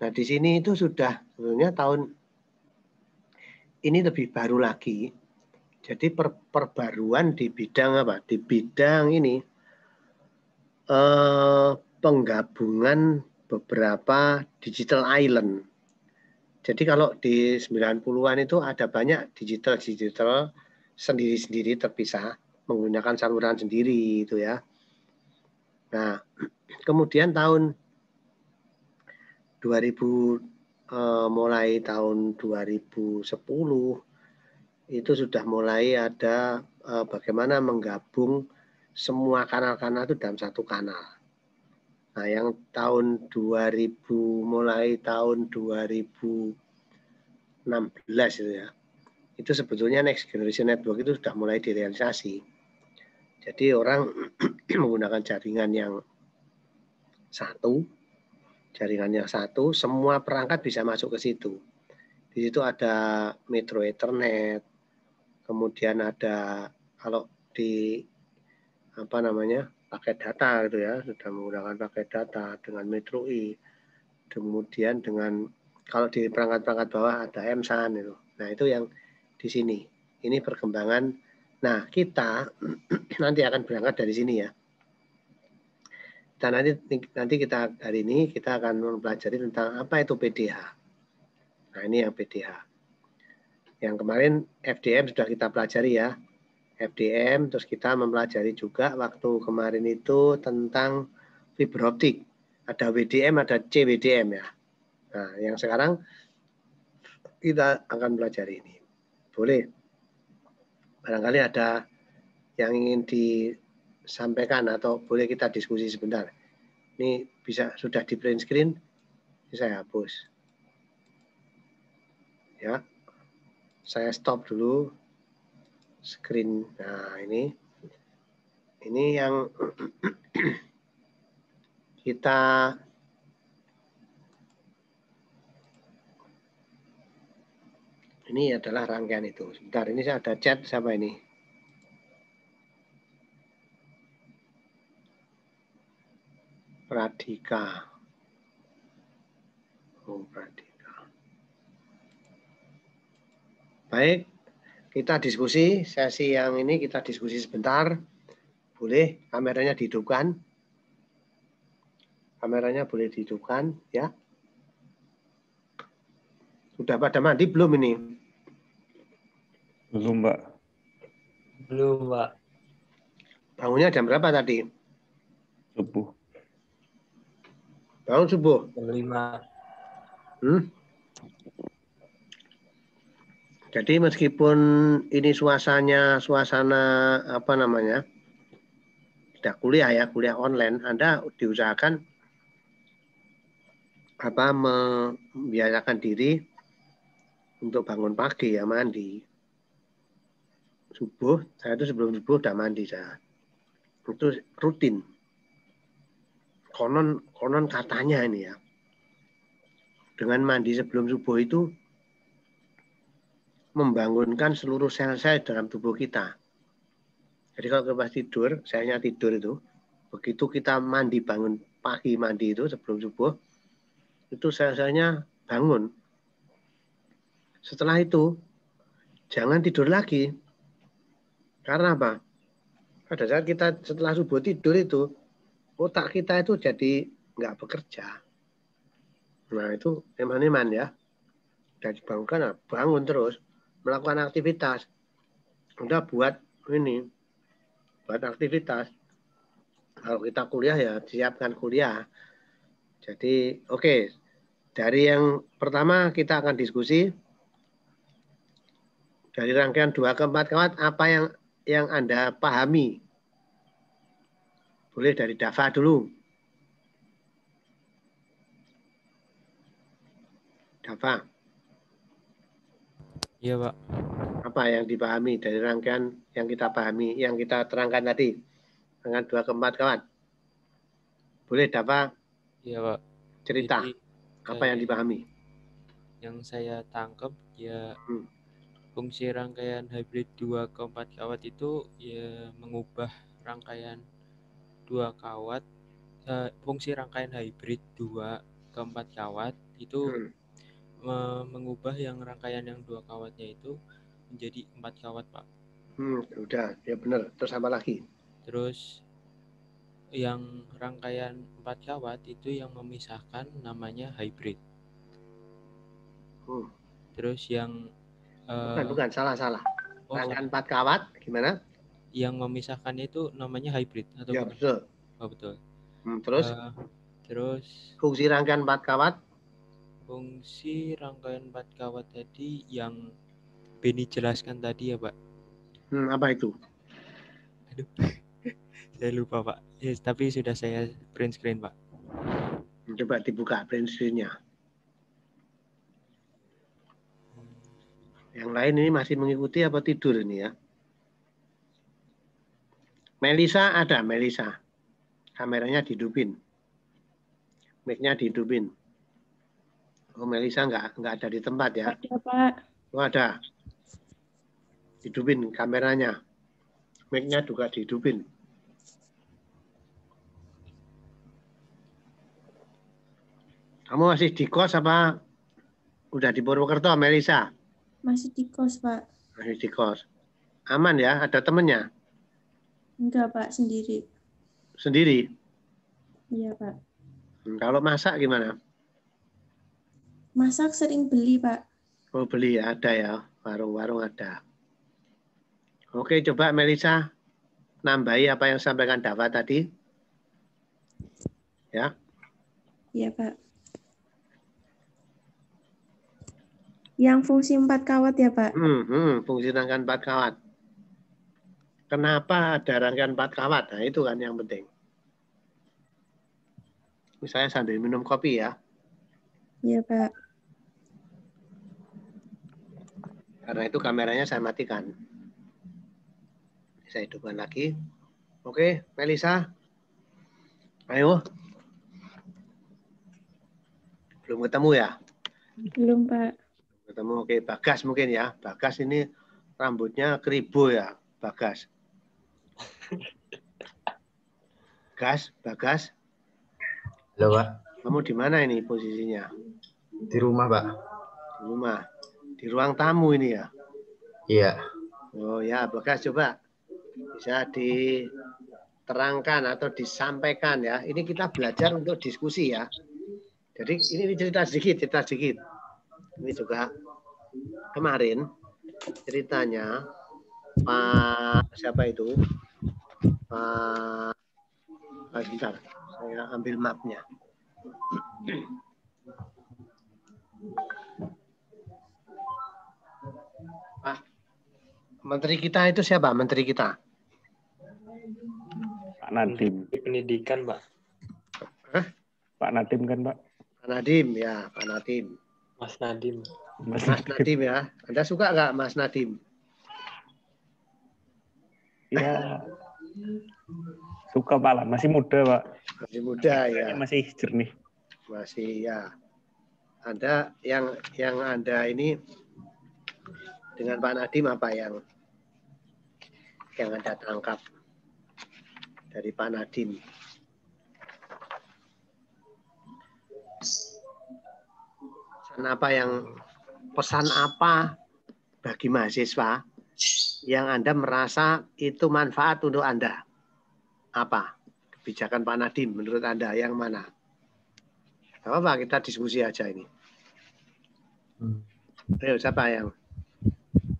Nah di sini itu sudah sebenarnya tahun ini lebih baru lagi. Jadi perbaruan di bidang apa? Di bidang ini penggabungan beberapa digital island. Jadi kalau di 90-an itu ada banyak digital sendiri-sendiri terpisah menggunakan saluran sendiri itu ya. Nah, kemudian tahun 2000 mulai tahun 2010 itu sudah mulai ada bagaimana menggabung semua kanal-kanal itu dalam satu kanal. Nah, yang tahun 2000 mulai tahun 2016 itu ya. Itu sebetulnya next generation network itu sudah mulai direalisasi. Jadi orang menggunakan jaringan yang satu, semua perangkat bisa masuk ke situ. Di situ ada metro ethernet, kemudian ada kalau di paket data gitu ya, sudah menggunakan paket data dengan Metro I. Kemudian dengan kalau di perangkat-perangkat bawah ada MSAN itu. Nah, itu yang di sini. Ini perkembangan. Nah, kita nanti akan berangkat dari sini ya. Dan nanti kita hari ini kita akan mempelajari tentang apa itu PDH. Nah, ini yang PDH. Yang kemarin FDM sudah kita pelajari ya. FDM, terus kita mempelajari juga waktu kemarin itu tentang fiber optik. Ada WDM, ada CWDM ya. Nah, yang sekarang kita akan pelajari ini. Boleh. Barangkali ada yang ingin disampaikan atau boleh kita diskusi sebentar. Ini bisa sudah di print screen, ini saya hapus. Ya, saya stop dulu. Screen. Nah, ini yang kita ini adalah rangkaian itu. Sebentar, ini saya ada chat siapa ini? Pradika. Oh, Pradika. Baik. Kita diskusi, sesi yang ini kita diskusi sebentar. Boleh, kameranya dihidupkan. Kameranya boleh dihidupkan, ya. Sudah pada mandi belum ini? Belum, Mbak. Belum, Mbak. Bangunnya jam berapa tadi? Subuh. Bangun subuh? Jam 5. Jadi meskipun ini suasana tidak kuliah ya, kuliah online, Anda diusahakan membiasakan diri untuk bangun pagi ya, mandi. Subuh, saya itu sebelum subuh udah mandi saya. Itu rutin. Konon katanya ini ya. Dengan mandi sebelum subuh itu membangunkan seluruh sel-sel dalam tubuh kita. Jadi kalau kita tidur, selnya tidur itu, begitu kita mandi bangun pagi mandi itu sebelum subuh, itu sel-selnya bangun. Setelah itu, jangan tidur lagi. Karena apa? Pada saat kita setelah subuh tidur itu, otak kita itu jadi nggak bekerja. Nah itu eman-eman ya. Dan dibangunkan, bangun terus. Melakukan aktivitas, Anda buat aktivitas. Kalau kita kuliah ya siapkan kuliah. Jadi oke. Dari yang pertama kita akan diskusi dari rangkaian 2 ke 4 kawat apa yang Anda pahami. Boleh dari Dava dulu. Dava. Iya, Pak. Apa yang dipahami dari rangkaian yang kita pahami, yang kita terangkan tadi? Rangkaian 2 ke 4, kawan. Boleh, Dapak? Iya, Pak. Cerita. Jadi, apa yang dipahami? Yang saya tangkap, ya fungsi rangkaian hybrid 2 ke 4 kawat itu ya mengubah rangkaian 2 kawat, fungsi rangkaian hybrid 2 ke 4 kawat itu mengubah yang rangkaian yang 2 kawatnya itu menjadi 4 kawat, Pak. Udah, ya benar. Terus apa lagi? Terus yang rangkaian 4 kawat itu yang memisahkan namanya hybrid. Terus yang bukan salah. Oh, rangkaian 4 kawat gimana? Yang memisahkannya itu namanya hybrid atau ya, bukan? Betul. Oh, betul. Terus fungsi rangkaian 4 kawat? Fungsi rangkaian 4 kawat tadi yang Benny jelaskan tadi ya, Pak. Apa itu? Aduh. Saya lupa, Pak. Yes, tapi sudah saya print screen, Pak. Coba dibuka print screen-nya. Yang lain ini masih mengikuti apa tidur ini ya? Melisa ada, Melisa. Kameranya dihidupin. Mic-nya dihidupin. Oh, Melisa nggak ada di tempat ya? Ada, Pak. Oh, ada. Dihidupin kameranya. Mic-nya juga dihidupin. Kamu masih di kos apa? Udah di Purwokerto, Melisa? Masih di kos, Pak. Masih di kos. Aman ya? Ada temennya? Enggak, Pak. Sendiri. Sendiri? Iya, Pak. Kalau masak gimana? Masak sering beli, Pak. Oh, beli ya, ada ya, warung-warung ada. Oke, coba Melisa nambahi apa yang sampaikan Dafa tadi. Ya. Iya, Pak. Yang fungsi 4 kawat ya, Pak. Fungsi rangkaian 4 kawat. Kenapa ada rangkaian 4 kawat? Nah, itu kan yang penting. Misalnya sambil minum kopi ya. Iya, Pak. Karena itu kameranya saya matikan. Saya hidupkan lagi. Oke, Melisa. Ayo. Belum ketemu ya? Belum, Pak. Belum ketemu. Oke, Bagas mungkin ya. Bagas ini rambutnya keribu ya, Bagas. Bagas. Halo, Pak. Kamu di mana ini posisinya? Di rumah, Pak. Di rumah. Di ruang tamu ini ya? Iya. Oh ya, Bagas coba bisa diterangkan atau disampaikan ya. Ini kita belajar untuk diskusi ya. Jadi ini cerita sedikit. Ini juga kemarin ceritanya Pak siapa itu? Pak sebentar, saya ambil mapnya. Pak, menteri kita itu siapa? Menteri kita? Pak Nadiem. Pendidikan, Pak. Hah? Pak Nadiem kan, Pak? Pak Nadiem, ya. Pak Nadiem. Mas Nadiem. Mas Nadiem ya. Anda suka nggak Mas Nadiem? Ya, suka, Pak. Masih muda, Pak. Masih muda, ya. Masih jernih. Masih, ya. Anda, yang Anda ini dengan Pak Nadiem apa yang Anda tangkap dari Pak Nadiem? Pesan apa bagi mahasiswa yang Anda merasa itu manfaat untuk Anda? Apa kebijakan Pak Nadiem menurut Anda yang mana? Apa kita diskusi aja ini. Ayo, siapa yang?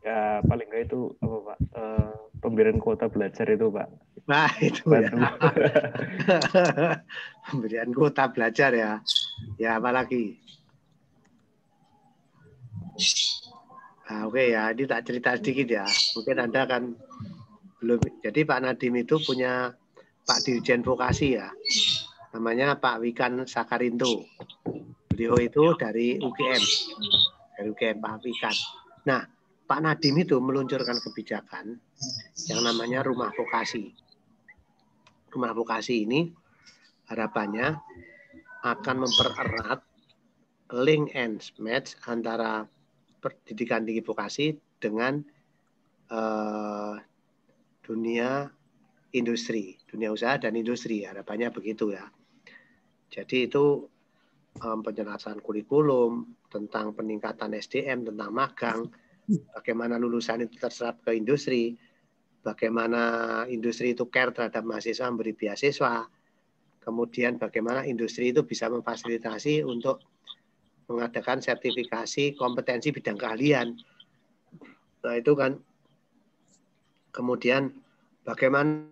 Ya, paling nggak itu apa, Pak? Pemberian kuota belajar itu, Pak. Nah, itu ya. Pemberian kuota belajar ya. Ya, apalagi? Nah, oke ya, ini tak cerita sedikit ya. Mungkin Anda kan belum. Jadi Pak Nadiem itu punya Pak Dirjen Vokasi ya. Namanya Pak Wikan Sakarinto. Beliau itu dari UGM. Dari UGM, Pak Wikan. Nah, Pak Nadiem itu meluncurkan kebijakan yang namanya rumah vokasi. Rumah vokasi ini harapannya akan mempererat link and match antara pendidikan tinggi vokasi dengan dunia industri, dunia usaha dan industri, harapannya begitu ya. Jadi itu penjelasan kurikulum tentang peningkatan SDM, tentang magang, bagaimana lulusan itu terserap ke industri, bagaimana industri itu care terhadap mahasiswa, memberi beasiswa, kemudian bagaimana industri itu bisa memfasilitasi untuk mengadakan sertifikasi kompetensi bidang keahlian. Nah itu kan, kemudian bagaimana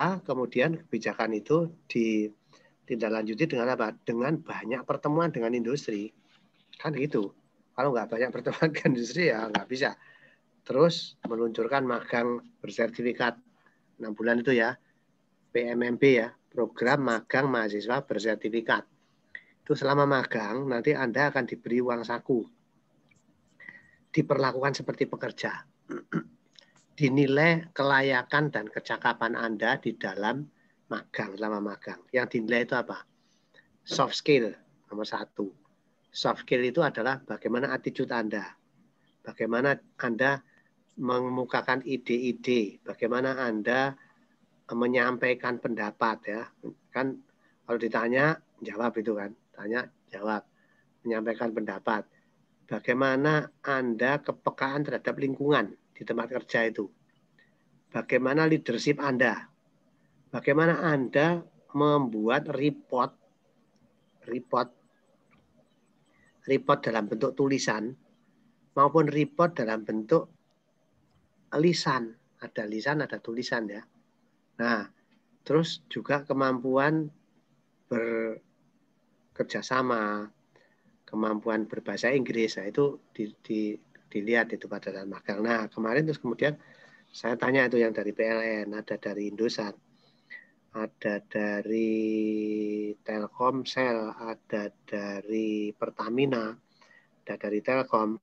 kemudian kebijakan itu ditindaklanjuti dengan apa? Dengan banyak pertemuan dengan industri. Kan gitu. Kalau nggak banyak pertemuan dengan industri ya nggak bisa. Terus meluncurkan magang bersertifikat 6 bulan itu ya. PMMB ya, program magang mahasiswa bersertifikat. Itu selama magang nanti Anda akan diberi uang saku. Diperlakukan seperti pekerja. Dinilai kelayakan dan kecakapan Anda di dalam magang, selama magang. Yang dinilai itu apa? Soft skill, nomor 1. Soft skill itu adalah bagaimana attitude Anda. Bagaimana Anda mengemukakan ide-ide. Bagaimana Anda menyampaikan pendapat. Ya. Kan kalau ditanya, jawab itu kan. Tanya, jawab. Menyampaikan pendapat. Bagaimana Anda kepekaan terhadap lingkungan di tempat kerja itu, bagaimana leadership Anda, bagaimana Anda membuat report dalam bentuk tulisan maupun report dalam bentuk lisan, ada lisan ada tulisan ya. Nah terus juga kemampuan bekerjasama, kemampuan berbahasa Inggris, nah itu dilihat itu pada saat magang. Nah kemarin terus kemudian saya tanya itu yang dari PLN, ada dari Indosat, ada dari Telkomsel, ada dari Pertamina, ada dari Telkom.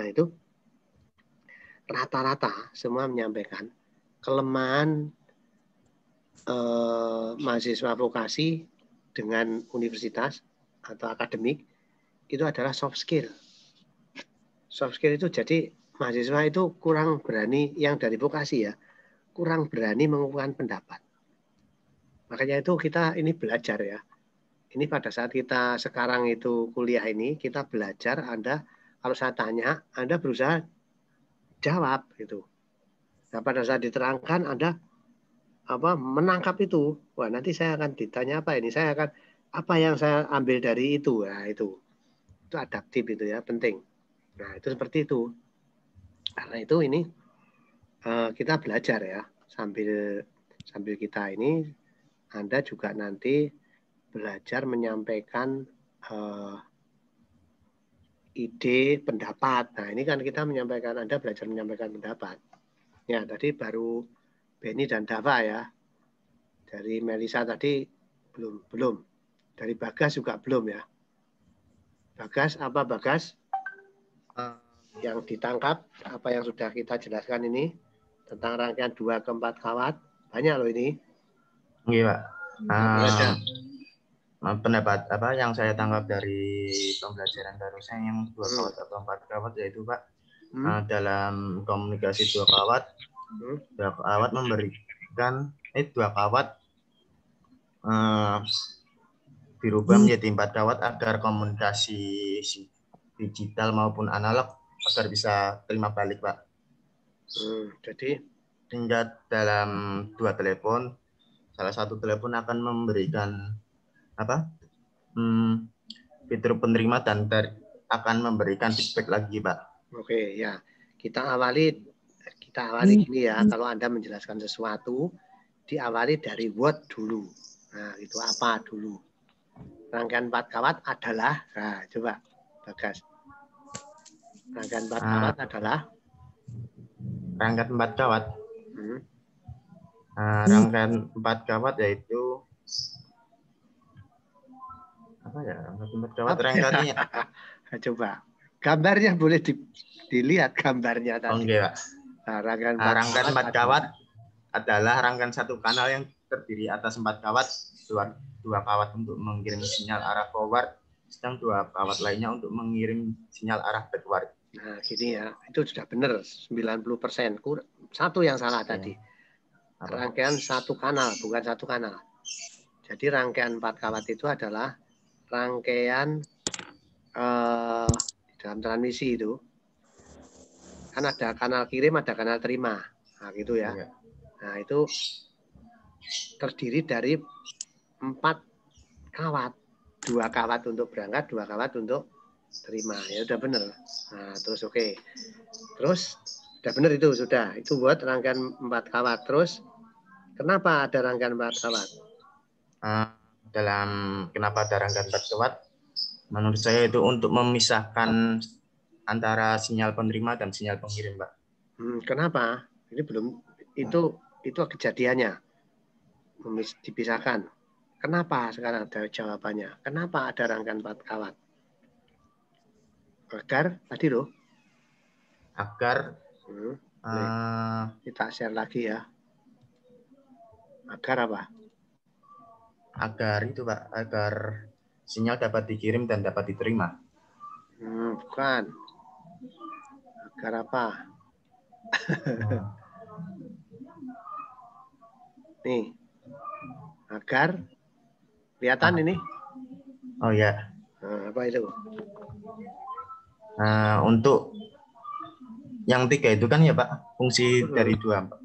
Nah itu rata-rata semua menyampaikan kelemahan mahasiswa vokasi dengan universitas atau akademik itu adalah soft skill. Soft skill itu jadi mahasiswa itu kurang berani, yang dari vokasi ya, kurang berani mengeluarkan pendapat. Makanya itu kita ini belajar ya. Ini pada saat kita sekarang itu kuliah ini, kita belajar. Anda, kalau saya tanya, Anda berusaha jawab gitu. Nah pada saat diterangkan Anda apa menangkap itu. Wah nanti saya akan ditanya apa ini, saya akan apa yang saya ambil dari itu. Nah itu adaptif itu ya, penting. Nah itu seperti itu. Karena itu ini kita belajar ya sambil kita ini, Anda juga nanti belajar menyampaikan ide, pendapat. Nah ini kan kita menyampaikan, Anda belajar menyampaikan pendapat. Ya tadi baru Benny dan Dava ya. Dari Melisa tadi belum. Dari Bagas juga belum ya. Bagas? Yang ditangkap apa yang sudah kita jelaskan ini tentang rangkaian 2 ke 4 kawat, banyak loh ini. Iya Pak. Pendapat apa yang saya tangkap dari pembelajaran barusan yang 2 kawat atau 4 kawat yaitu Pak dalam komunikasi 2 kawat, 2 kawat memberikan 2 kawat dirubah menjadi 4 kawat agar komunikasi digital maupun analog agar bisa terima balik Pak. Jadi tingkat dalam 2 telepon, salah satu telepon akan memberikan apa fitur penerima dan akan memberikan feedback lagi Pak. Oke ya, kita awali ini ya. Kalau Anda menjelaskan sesuatu diawali dari what dulu. Nah itu apa dulu. Rangkaian 4 kawat adalah, nah coba Bagas. Rangkaian 4 kawat adalah? Rangkaian 4 kawat. Rangkaian 4 kawat yaitu apa ya? Rangkaian 4 kawat. Rangkaiannya. Coba. Gambarnya boleh dilihat gambarnya tadi. Oke, Pak. Nah, rangkaian 4 kawat adalah rangkaian 1 kanal yang terdiri atas 4 kawat, 2 dua kawat untuk mengirim sinyal arah forward, sedang dua kawat lainnya untuk mengirim sinyal arah backward. Nah, gini ya, itu sudah benar 90%. Satu yang salah tadi. Rangkaian satu kanal, bukan satu kanal. Jadi rangkaian 4 kawat itu adalah rangkaian dalam transmisi itu. Kan ada kanal kirim, ada kanal terima. Nah, gitu ya. Nah, itu terdiri dari 4 kawat, 2 kawat untuk berangkat, 2 kawat untuk terima. Ya udah bener. Nah, terus oke. Okay. Terus udah bener itu sudah. Itu buat rangkaian 4 kawat. Terus kenapa ada rangkaian 4 kawat? Kenapa ada rangkaian 4 kawat? Menurut saya itu untuk memisahkan antara sinyal penerima dan sinyal pengirim, Pak. Kenapa? Ini belum itu kejadiannya. Dipisahkan. Kenapa sekarang ada jawabannya? Kenapa ada rangkaian 4 kawat? Agar tadi loh. Agar kita share lagi ya. Agar apa? Agar itu Pak, agar sinyal dapat dikirim dan dapat diterima. Bukan. Agar apa? Nih. Agar kelihatan ini. Oh ya. Nah, apa itu? Nah, untuk yang 3 itu kan ya Pak, fungsi dari 2. Pak.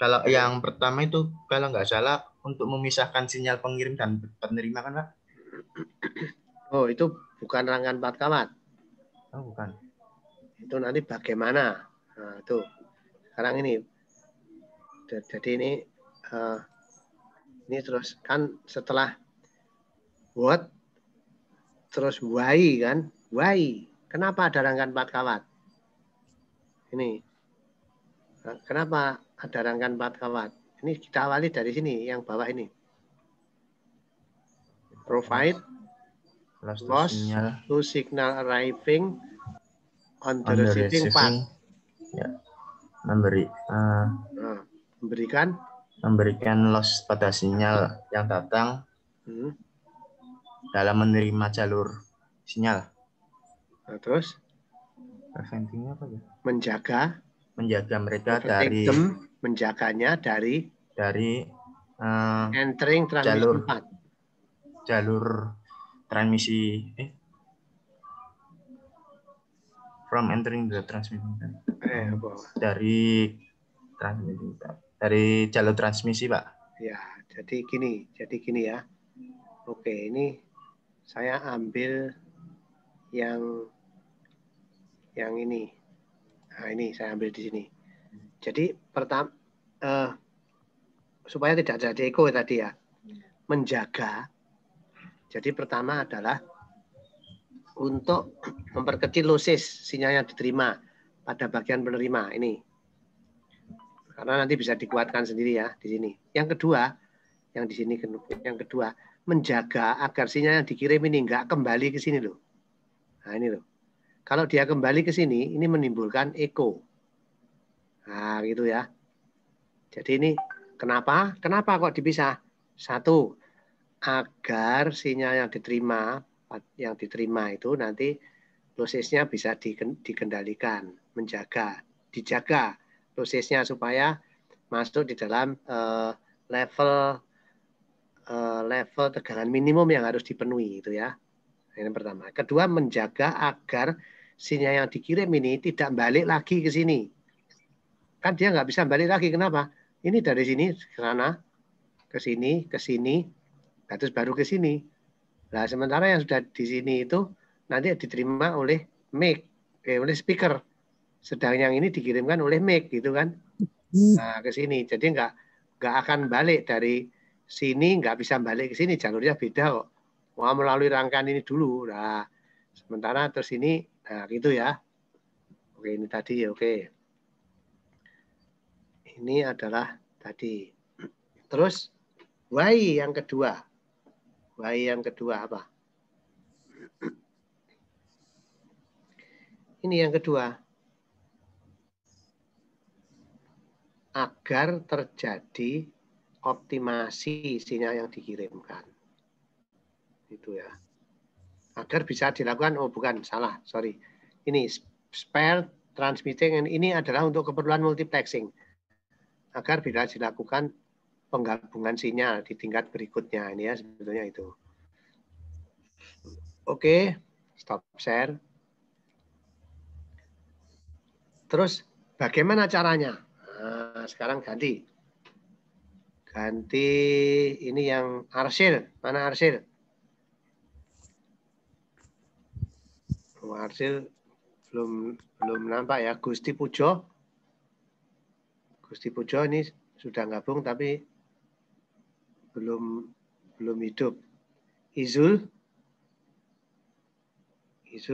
Kalau yang pertama itu kalau nggak salah untuk memisahkan sinyal pengirim dan penerima kan Pak? Oh, itu bukan rangkaian 4 kawat. Oh, bukan. Itu nanti bagaimana? Nah, tuh. Sekarang ini. Jadi ini ini terus kan setelah what terus why kan, why kenapa ada rangkaian 4 kawat ini, kenapa ada rangkaian 4 kawat ini, kita awali dari sini yang bawah ini, provide loss to signal arriving on the receiving path ya, memberikan loss pada sinyal yang datang dalam menerima jalur sinyal. Nah, terus preventingnya apa ya? Menjaga mereka dari them, menjaganya dari entering transmisi jalur 4. Jalur transmisi from entering the transmission dari transmisi 4. Dari jalur transmisi, Pak. Ya, jadi gini ya. Oke, ini saya ambil yang ini. Nah, ini saya ambil di sini. Jadi pertama supaya tidak jadi eko tadi ya. Menjaga. Jadi pertama adalah untuk memperkecil losses sinyal yang diterima pada bagian penerima ini. Karena nanti bisa dikuatkan sendiri ya di sini. Yang kedua, yang di sini, yang kedua menjaga agar sinyal yang dikirim ini nggak kembali ke sini loh. Nah ini loh. Kalau dia kembali ke sini, ini menimbulkan echo. Nah gitu ya. Jadi ini kenapa? Kenapa kok dipisah? Satu, agar sinyal yang diterima itu nanti prosesnya bisa dikendalikan, menjaga, dijaga prosesnya supaya masuk di dalam level tegangan minimum yang harus dipenuhi itu ya. Ini yang pertama. Kedua, menjaga agar sinyal yang dikirim ini tidak balik lagi ke sini. Kan dia nggak bisa balik lagi. Kenapa? Ini dari sini ke sana, ke sini, terus baru ke sini. Nah, sementara yang sudah di sini itu nanti diterima oleh oleh speaker. Sedang yang ini dikirimkan oleh mic gitu kan, nah ke sini, jadi nggak akan balik dari sini, nggak bisa balik ke sini, jalurnya beda kok. Wah, melalui rangkaian ini dulu, nah sementara terus ini, nah gitu ya. Oke, ini tadi ya, oke. Ini adalah tadi. Terus why yang kedua, apa? Ini yang kedua. Agar terjadi optimasi sinyal yang dikirimkan. itu ya, agar bisa dilakukan. Oh bukan, salah, sorry, ini spare transmitting ini adalah untuk keperluan multiplexing agar bila dilakukan penggabungan sinyal di tingkat berikutnya ini ya, sebetulnya itu. Oke, stop share. Terus bagaimana caranya? Nah, sekarang ganti ini yang Arsil, mana Arsil? Arsil belum nampak ya. Gusti Pujo ini sudah gabung tapi belum hidup. Izul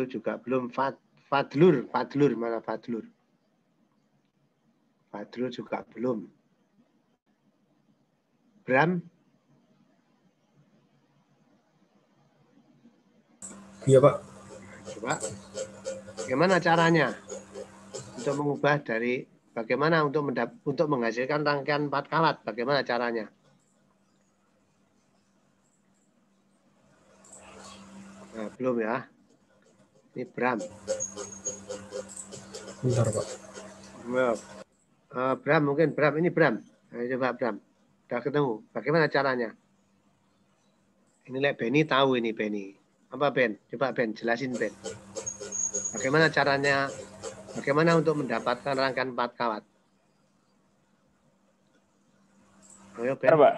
juga belum. Fadlur mana Fadlur? Fadlur juga belum. Bram? Iya Pak. Coba, bagaimana caranya untuk mengubah dari bagaimana untuk menghasilkan rangkaian 4 karat? Bagaimana caranya? Nah, belum ya. Ini Bram. Bentar, Pak. Bram mungkin Bram ini Bram. Ayo coba Bram. Sudah ketemu. Bagaimana caranya? Ini Benny tahu ini Benny. Apa Ben? Coba Ben, jelasin Ben. Bagaimana caranya, bagaimana untuk mendapatkan rangkaian 4 kawat? Ayo Ben. Bentar, Pak.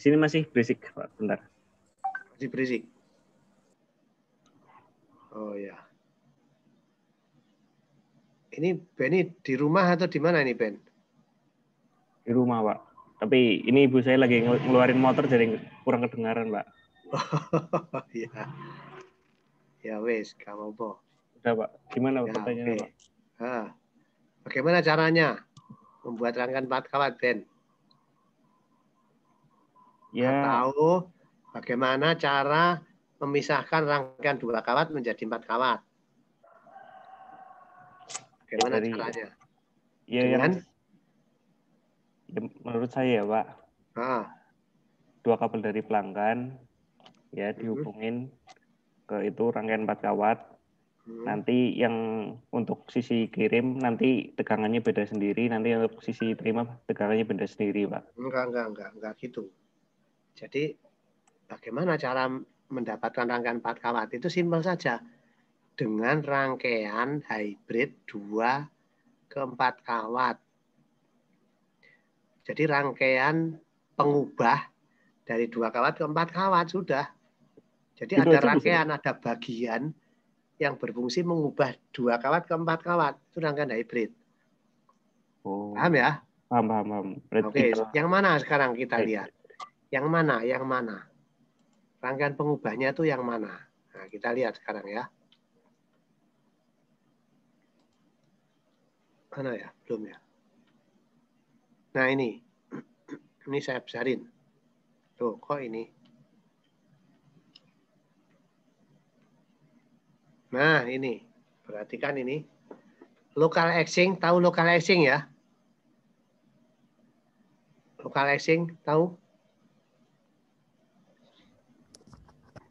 Sini masih berisik, Pak. Bentar. Masih berisik. Oh ya. Ini Benny di rumah atau di mana ini Ben? Di rumah, Pak. Tapi ini ibu saya lagi ngeluarin motor jadi kurang kedengaran, Pak. Oh, ya, ya wes, kamu boh. Udah Pak, gimana ya, pertanyaannya Pak? Ah, bagaimana caranya membuat rangkaian 4 kawat Ben? Ya. Atau bagaimana cara memisahkan rangkaian 2 kawat menjadi 4 kawat? Bagaimana caranya? Ya, dengan? Ya, menurut saya ya Pak. Ah. 2 kabel dari pelanggan. Ya, dihubungin ke itu rangkaian 4 kawat. Nanti yang untuk sisi kirim nanti tegangannya beda sendiri, nanti yang untuk sisi terima tegangannya beda sendiri, Pak. Enggak gitu. Jadi bagaimana cara mendapatkan rangkaian 4 kawat? Itu simpel saja. Dengan rangkaian hybrid 2 ke 4 kawat. Jadi rangkaian pengubah dari 2 kawat ke 4 kawat sudah. Jadi ada rangkaian, ada bagian yang berfungsi mengubah 2 kawat ke 4 kawat. Itu rangkaian hybrid. Oh. Paham ya? Paham. Oke, yang mana sekarang kita lihat? Yang mana? Rangkaian pengubahnya itu yang mana? Nah, kita lihat sekarang ya. Mana ya? Belum ya? Nah, ini. Ini saya besarin. Tuh, kok ini? Nah, ini. Perhatikan ini. Local exchange, tahu local exchange ya? Local exchange, tahu?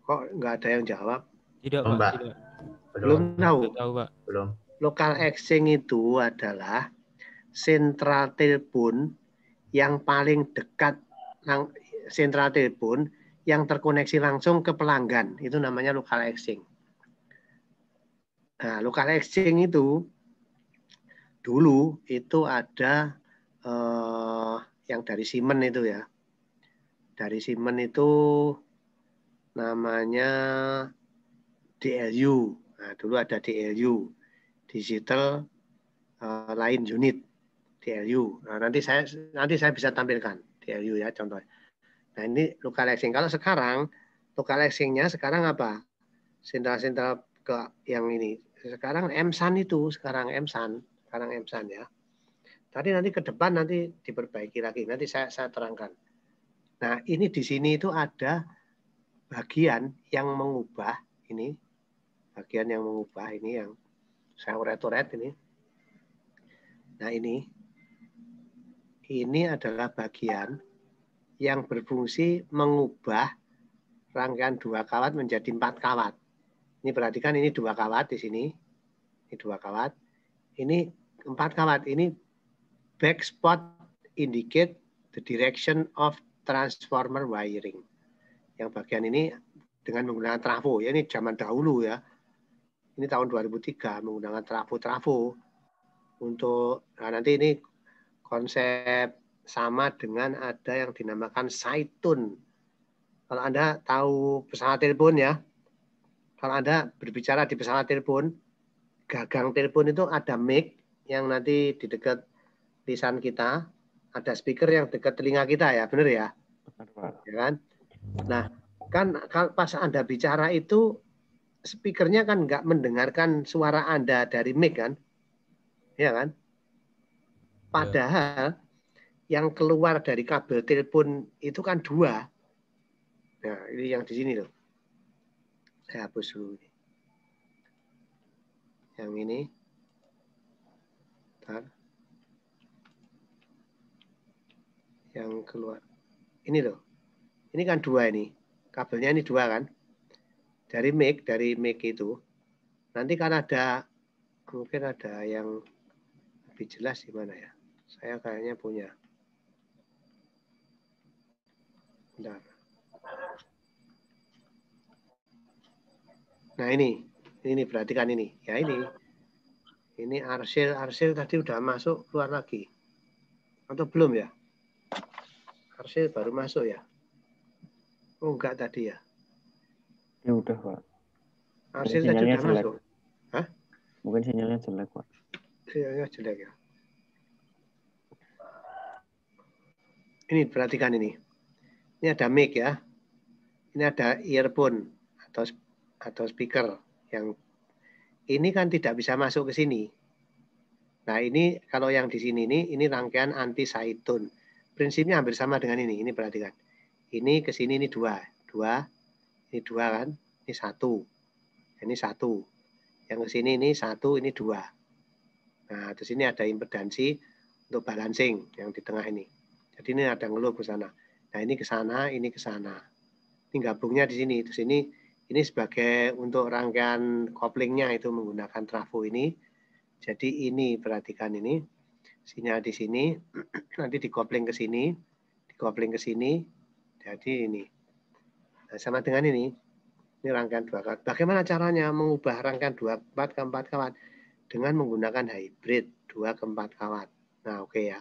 Kok nggak ada yang jawab? Tidak, Pak. Tidak. Belum tahu? Tidak tahu, Pak. Belum. Local exchange itu adalah sentral telepon yang paling dekat, sentral telepon yang terkoneksi langsung ke pelanggan. Itu namanya local exchange. Nah, local exchange itu dulu itu ada yang dari Siemens itu ya. Dari Siemens itu namanya DLU. Nah, dulu ada DLU, Digital Line Unit, DLU. Nah, nanti saya bisa tampilkan DLU ya contohnya. Nah, ini local exchange. Kalau sekarang local exchange-nya sekarang apa? Sentral-sentral ke yang ini. Sekarang M-San itu, sekarang M-San ya. Tadi nanti ke depan nanti diperbaiki lagi. Nanti saya terangkan. Nah, ini di sini itu ada bagian yang mengubah ini. Bagian yang mengubah ini yang saya uret-uret ini. Nah, ini adalah bagian yang berfungsi mengubah rangkaian 2 kawat menjadi 4 kawat. Ini perhatikan ini 2 kawat di sini. Ini 2 kawat. Ini 4 kawat. Ini black spot indicate the direction of transformer wiring. Yang bagian ini dengan menggunakan trafo. Ya, ini zaman dahulu ya. Ini tahun 2003 menggunakan trafo-trafo. Untuk nah nanti ini konsep sama dengan ada yang dinamakan saitun. Kalau Anda tahu pesawat telepon ya. Kalau Anda berbicara di pesawat telepon, gagang telepon itu ada mic yang nanti di dekat lisan kita, ada speaker yang dekat telinga kita ya, benar ya? Benar, ya kan? Nah, kan kalau pas Anda bicara itu speakernya kan nggak mendengarkan suara Anda dari mic kan? Ya kan? Padahal ya, yang keluar dari kabel telepon itu kan 2. Nah, ini yang di sini loh. Saya hapus dulu ini. Yang ini. Bentar. Yang keluar. Ini loh. Ini kan 2 ini. Kabelnya ini 2 kan. Dari mic itu. Nanti kan ada, mungkin ada yang lebih jelas di mana ya. Saya kayaknya punya. Bentar. Nah ini perhatikan ini, ya ini arsil tadi udah masuk keluar lagi atau belum ya? Arsil baru masuk ya? Oh enggak tadi ya? Ya udah Pak. Arsil tadi udah jelek. Masuk. Hah? Mungkin sinyalnya jelek Pak. Sinyalnya jelek ya. Ini perhatikan ini. Ini ada mic ya. Ini ada earphone atau speaker yang ini kan tidak bisa masuk ke sini. Nah ini kalau yang di sini ini rangkaian anti saitun. Prinsipnya hampir sama dengan ini. Ini perhatikan. Ini ke sini ini 2, ini 2 kan? Ini 1, ini 1. Yang ke sini ini 1, ini 2. Nah terus ini ada impedansi untuk balancing yang di tengah ini. Jadi ini ada ngelur ke sana. Nah ini ke sana, ini ke sana. Ini gabungnya di sini. Terus ini sebagai untuk rangkaian koplingnya itu menggunakan trafo ini. Jadi ini perhatikan ini sinyal di sini nanti dikopling ke sini. Jadi ini nah, sama dengan ini rangkaian 2 kawat. Bagaimana caranya mengubah rangkaian 2 kawat ke 4 kawat dengan menggunakan hybrid 2 ke 4 kawat? Nah oke ya.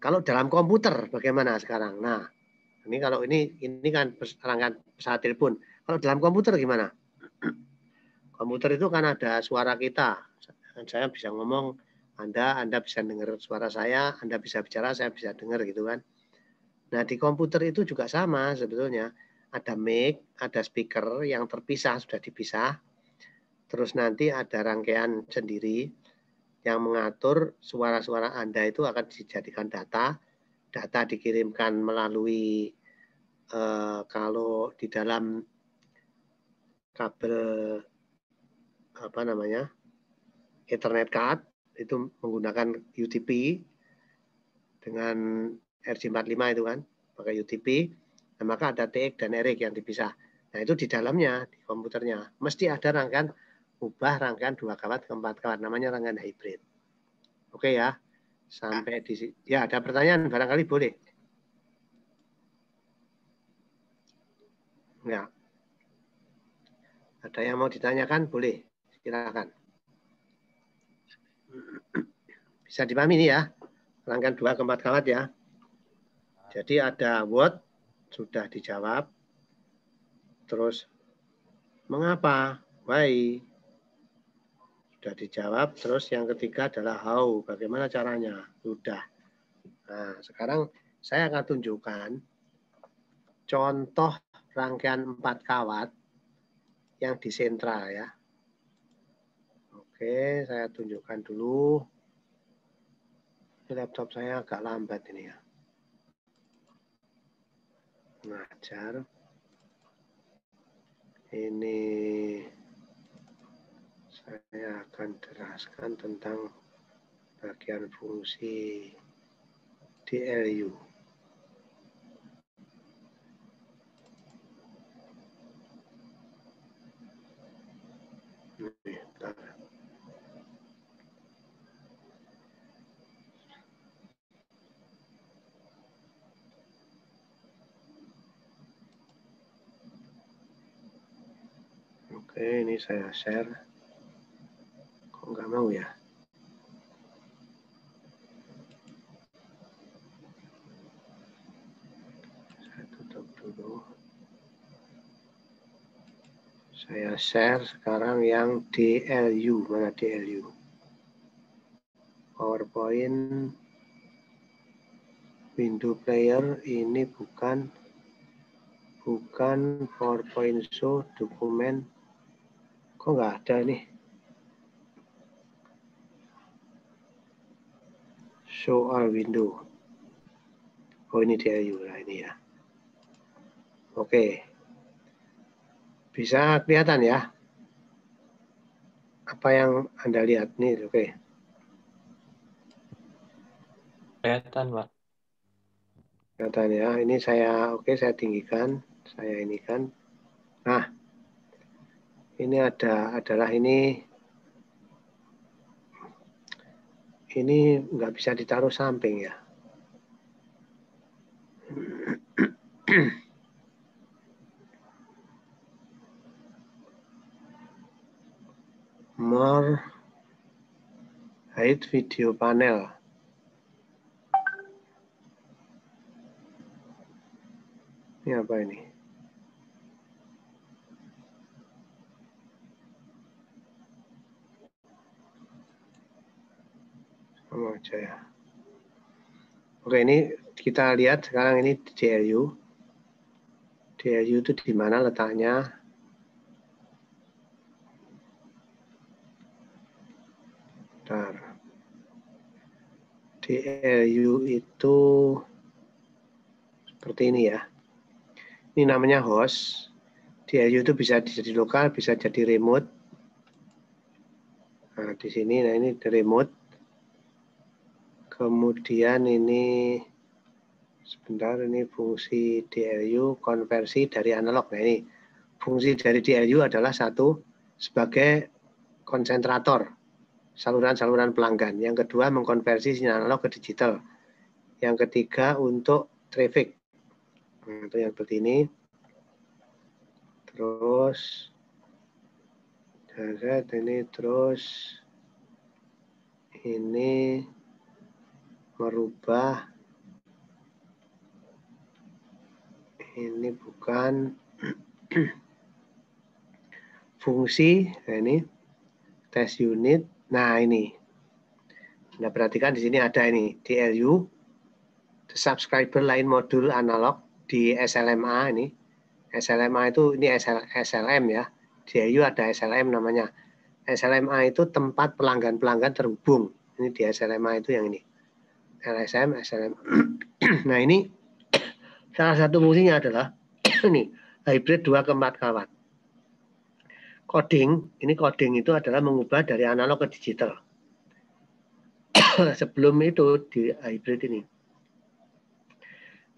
Kalau dalam komputer bagaimana sekarang? Nah ini kalau ini kan rangkaian pesawat telepon. Kalau dalam komputer gimana? Komputer itu kan ada suara kita. Saya bisa ngomong, Anda bisa dengar suara saya, Anda bisa bicara, saya bisa dengar gitu kan. Nah di komputer itu juga sama sebetulnya. Ada mic, ada speaker yang terpisah, sudah dipisah. Terus nanti ada rangkaian sendiri yang mengatur suara-suara Anda itu akan dijadikan data. Data dikirimkan melalui kalau di dalam kabel apa namanya Ethernet card itu menggunakan UTP dengan RJ45 itu kan pakai UTP. Nah, maka ada TX dan RX yang dipisah. Nah itu di dalamnya di komputernya mesti ada rangkaian ubah rangkaian 2 kawat ke 4 kawat namanya rangkaian hybrid. Oke ya. Sampai di sini. Ya, ada pertanyaan barangkali boleh. Ya. Ada yang mau ditanyakan boleh, silakan. Bisa dipahami ini ya. Rangkaian 2 ke 4 kawat ya. Jadi ada word sudah dijawab. Terus mengapa? Why? Sudah dijawab, terus yang ketiga adalah how, bagaimana caranya? Sudah. Nah, sekarang saya akan tunjukkan contoh rangkaian 4 kawat yang di sentral ya. Oke, saya tunjukkan dulu. Laptop saya agak lambat ini ya. Ngajar. Ini saya akan jelaskan tentang bagian fungsi DLU. Oke, ini saya share. Kok nggak mau ya? Saya tutup dulu. Saya share sekarang yang DLU. Mana DLU? PowerPoint window player ini bukan PowerPoint show dokumen. Kok nggak ada nih? Show all window. Oh, ini DLU lah ini ya. Oke. Bisa kelihatan ya apa yang Anda lihat nih? Oke, kelihatan Pak, kelihatan ya. Ini saya saya tinggikan, saya ini kan. Nah, ini ini nggak bisa ditaruh samping ya. More height video panel. Ini apa ini? Sama aja ya. Oke, ini kita lihat sekarang ini DLU. DLU itu di mana letaknya? DLU itu seperti ini ya. Ini namanya host. DLU itu bisa jadi lokal, bisa jadi remote. Nah, di sini, nah ini remote. Kemudian ini sebentar, ini fungsi DLU konversi dari analog. Nah, ini fungsi dari DLU adalah satu sebagai konsentrator saluran-saluran pelanggan. Yang kedua, mengkonversi sinyal analog ke digital. Yang ketiga, untuk traffic. Nah, itu yang seperti ini. Terus, ini merubah. Ini bukan fungsi. Nah, ini tes unit. Nah, ini Anda perhatikan di sini ada ini DLU, the subscriber line module analog di SLMA ini. SLMA itu ini SLM ya. DLU ada SLM namanya. SLMA itu tempat pelanggan-pelanggan terhubung. Ini di SLMA itu yang ini. LSM, SLM. Nah, ini salah satu fungsinya adalah ini hybrid 2/4 kW. Coding, ini coding itu adalah mengubah dari analog ke digital. Sebelum itu di hybrid ini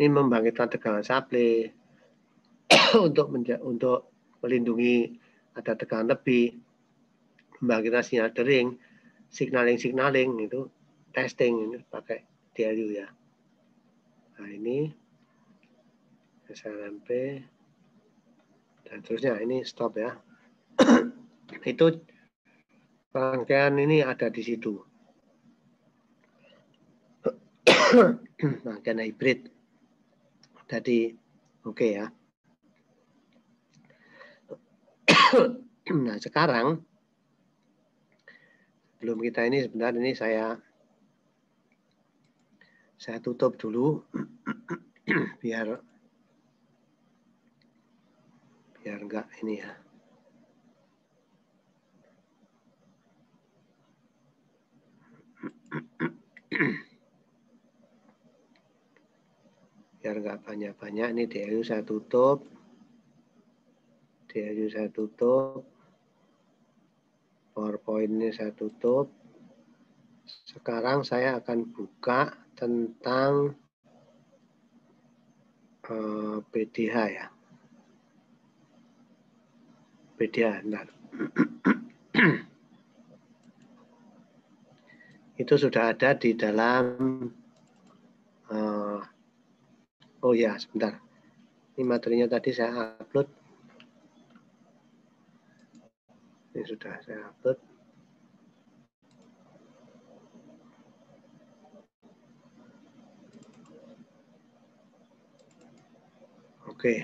membangkitkan tegangan supply untuk melindungi ada tegangan lebih, membangkitkan sinyal dering, signaling itu testing ini pakai DLU ya. Nah, ini SLMP dan terusnya ini stop ya. Itu rangkaian ini ada di situ. Rangkaian hybrid. Jadi oke ya. Nah, sekarang sebelum kita ini sebentar, ini saya tutup dulu biar enggak ini ya. Biar nggak banyak-banyak, ini DLU saya tutup. PowerPoint ini saya tutup. Sekarang saya akan buka tentang PDH ya. PDH, benar. Itu sudah ada di dalam, oh ya sebentar, ini materinya tadi saya upload, ini sudah saya upload. Oke.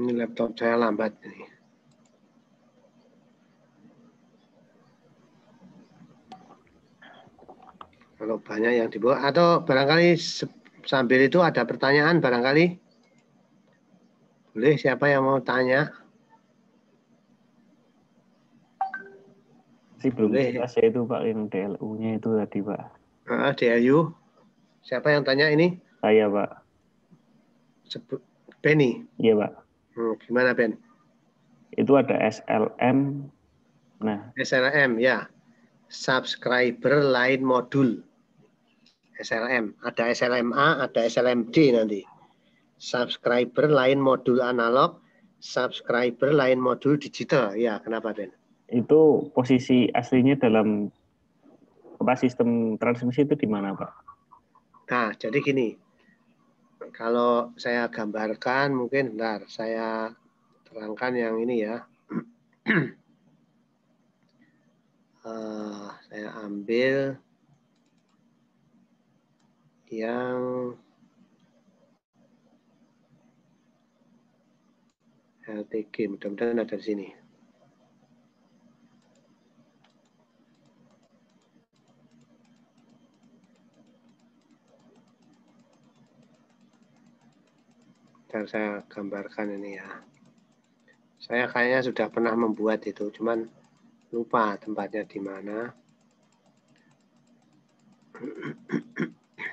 Ini laptop saya lambat nih. Kalau banyak yang dibawa atau barangkali sambil itu ada pertanyaan barangkali. Boleh, siapa yang mau tanya? Sih belum jelas ya itu Pak, yang DLU-nya itu tadi Pak. DLU. Siapa yang tanya ini? Saya Pak. Benny. Iya Pak. Gimana Ben? Itu ada SLM. Nah, SLM ya. Subscriber Line Module. SLM, ada SLMA, ada SLMD nanti. Subscriber Line Module analog, subscriber Line Module digital. Ya, kenapa Ben? Itu posisi aslinya dalam apa, sistem transmisi itu di mana Pak? Nah, jadi gini. Kalau saya gambarkan mungkin bentar saya terangkan yang ini ya. Saya ambil yang LTG, mudah-mudahan ada di sini. Dan saya gambarkan ini ya. Saya kayaknya sudah pernah membuat itu, cuman lupa tempatnya di mana.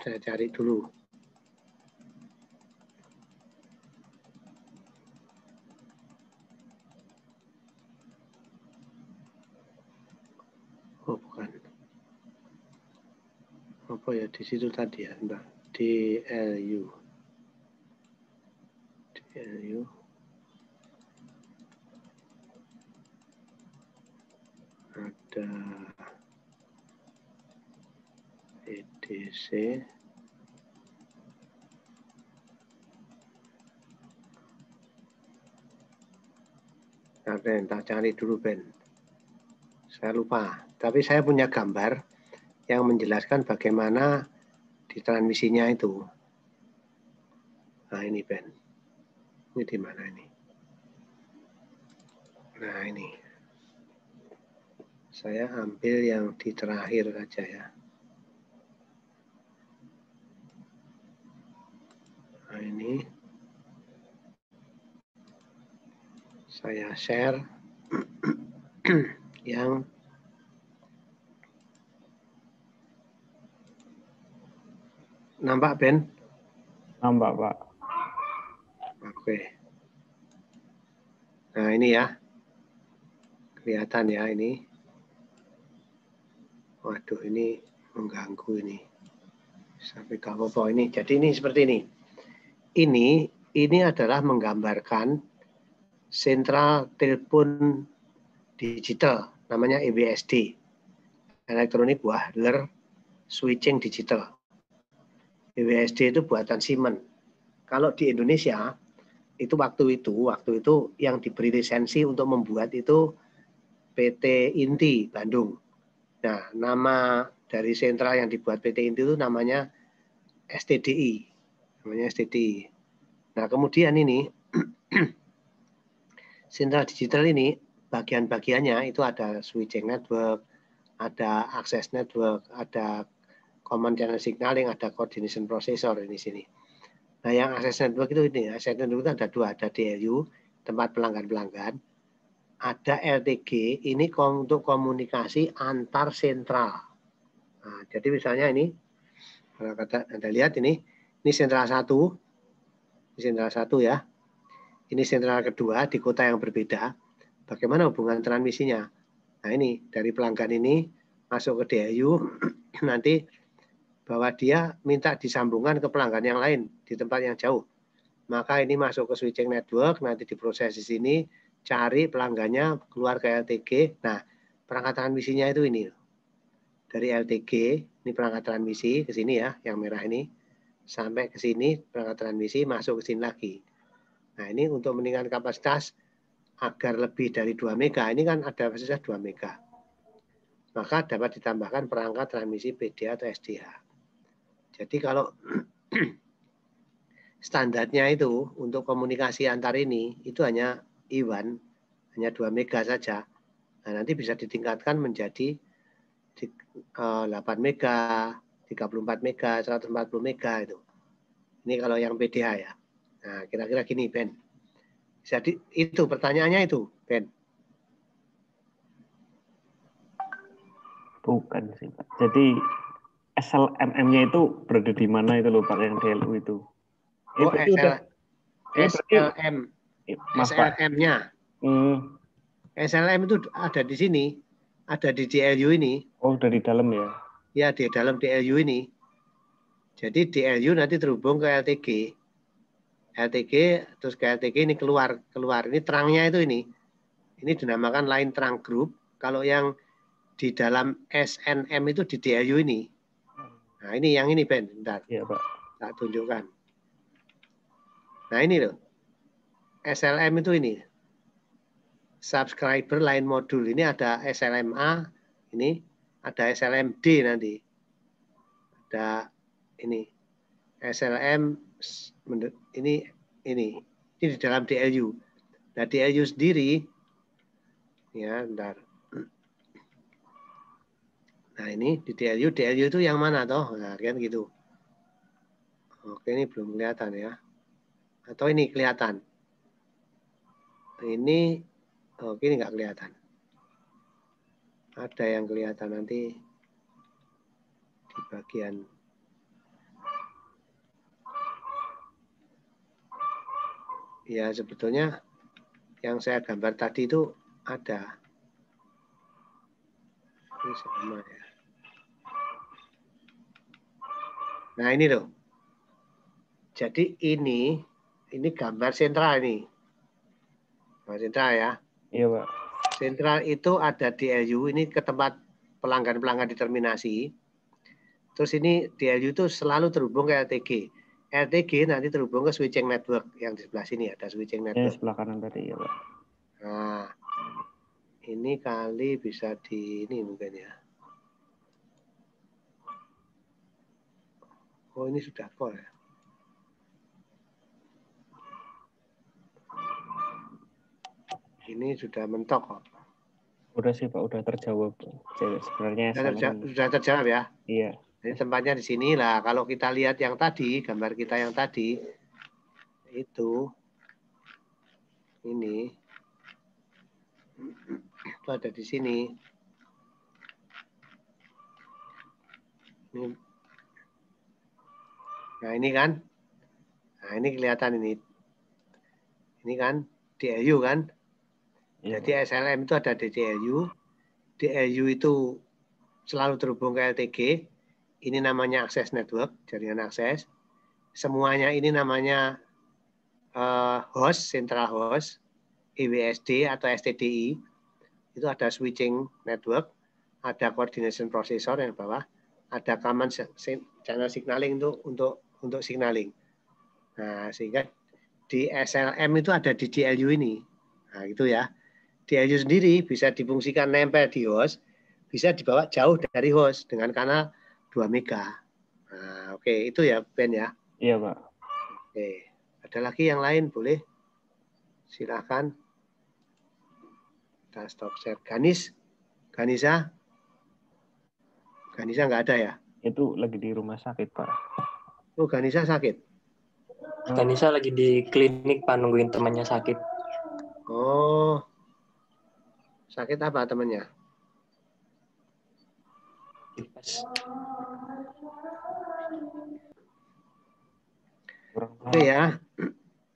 Saya cari dulu. Oh bukan. Apa ya di situ tadi ya, Mbak? DLU. Ada EDC, nah, Ben, tak cari dulu Ben, saya lupa, tapi saya punya gambar yang menjelaskan bagaimana di transmisinya itu. Nah ini Ben, ini di mana ini? Nah ini, saya ambil yang di terakhir saja ya. Nah ini, saya share yang nampak Ben? Nampak Pak. Oke. Nah ini ya, kelihatan ya ini. Waduh ini mengganggu ini. Sampai kamu bawa ini. Jadi ini seperti ini. Ini adalah menggambarkan sentral telepon digital, namanya EBSD, elektronik wavelet switching digital. EBSD itu buatan Siemens. Kalau di Indonesia itu waktu itu yang diberi lisensi untuk membuat itu PT Inti Bandung. Nah, nama dari sentral yang dibuat PT Inti itu namanya STDI. Namanya STDI. Nah, kemudian ini sentral digital ini bagian-bagiannya itu ada switching network, ada access network, ada command channel signaling, ada coordination processor ini sini. Nah, yang access network itu ini, access network itu ada dua, ada DLU, tempat pelanggan-pelanggan, ada LTG, ini untuk komunikasi antar sentral. Nah, jadi misalnya ini, kalau Anda lihat ini sentral satu, ya, ini sentral kedua di kota yang berbeda, bagaimana hubungan transmisinya? Nah, ini dari pelanggan ini masuk ke DLU, nanti bahwa dia minta disambungkan ke pelanggan yang lain di tempat yang jauh. Maka ini masuk ke switching network, nanti diproses di sini, cari pelanggannya, keluar ke LTG. Nah, perangkat transmisinya itu ini. Dari LTG, ini perangkat transmisi ke sini ya, yang merah ini. Sampai ke sini, perangkat transmisi masuk ke sini lagi. Nah, ini untuk meningkatkan kapasitas agar lebih dari 2 mega. Ini kan ada kapasitas 2 mega. Maka dapat ditambahkan perangkat transmisi PDH atau SDH. Jadi kalau standarnya itu untuk komunikasi antar ini itu hanya I1, hanya 2 mega saja. Nah, nanti bisa ditingkatkan menjadi 8 mega, 34 mega, 140 mega itu. Ini kalau yang PDH ya. Nah, kira-kira gini, Ben. Jadi itu pertanyaannya itu, Ben. Bukan sih, Pak. Jadi SLMM-nya itu berada di mana itu loh, Pak, yang DLU itu? Oh, SLM. SLM-nya. SLM itu ada di sini, ada di DLU ini. Oh, dari dalam ya? Ya, di dalam DLU ini. Jadi DLU nanti terhubung ke LTG. LTG, terus ke LTG ini keluar. Ini terangnya itu ini. Ini dinamakan line terang grup. Kalau yang di dalam SNM itu di DLU ini. Nah, ini yang ini, Ben. Bentar. Iya, Pak. Tak tunjukkan. Nah, ini loh. SLM itu ini. Subscriber line modul. Ini ada SLMA. Ini ada SLMD nanti. Ada ini. SLM ini. Ini di dalam DLU. Nah, DLU sendiri. Ya, bentar. Nah, ini di DLU itu yang mana toh? Nah, kan gitu. Oke, ini belum kelihatan ya. Atau ini kelihatan. Ini oke, ini nggak kelihatan. Ada yang kelihatan nanti di bagian ya, sebetulnya yang saya gambar tadi itu ada. Ini sama ya. Nah, ini loh. Jadi ini gambar sentral ini. Nah, sentral ya. Iya, Pak. Sentral itu ada DLU ini ke tempat pelanggan-pelanggan determinasi. Terus ini DLU itu selalu terhubung ke LTG. LTG nanti terhubung ke switching network yang di sebelah sini, ada switching network. Ya, sebelah kanan tadi ya, Pak. Nah, ini kali bisa di ini mungkin ya. Oh, ini sudah call ya. Ini sudah mentok kok. Udah sih, Pak, udah terjawab. Sebenarnya sudah terjawab ya. Iya. Jadi tempatnya di sini lah. Kalau kita lihat yang tadi, gambar kita yang tadi itu ini itu ada di sini. Ini. Nah, ini kan. Nah, ini kelihatan ini. Ini kan DLU kan. Jadi SLM itu ada di DLU. DLU itu selalu terhubung ke LTG. Ini namanya akses network, jaringan akses. Semuanya ini namanya host, central host, EBSD atau STDI. Itu ada switching network, ada coordination processor yang bawah, ada command channel signaling untuk signaling. Nah, sehingga di SLM itu ada di DLU ini. Nah, gitu ya. DLU sendiri bisa difungsikan nempel di host, bisa dibawa jauh dari host dengan kanal 2 mega. Nah, oke, itu ya, Ben ya. Iya, Pak. Oke, ada lagi yang lain boleh? Silakan. Kita stop share. Ganisa nggak ada ya? Itu lagi di rumah sakit, Pak. Oh, Ganisa sakit? Ganisa lagi di klinik, Pak, nungguin temannya sakit. Oh. Sakit apa temannya? Oke ya.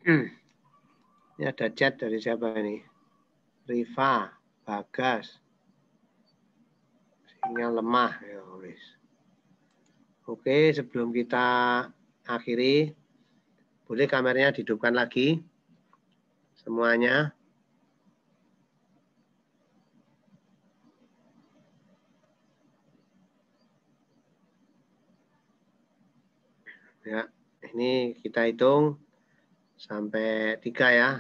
Ini ada chat dari siapa ini? Riva, Bagas. Sinyal lemah ya, wis. Oke, sebelum kita akhiri, boleh kameranya dihidupkan lagi semuanya. Ya, ini kita hitung sampai 3 ya.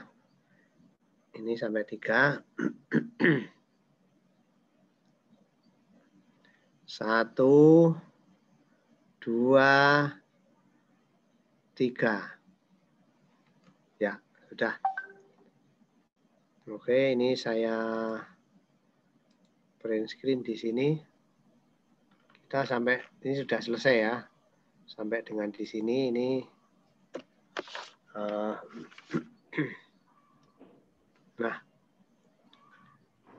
Ini sampai 3. 1, 2, 3. Ya, sudah. Oke, ini saya print screen di sini. Kita sampai ini sudah selesai ya. Sampai dengan di sini ini. Nah,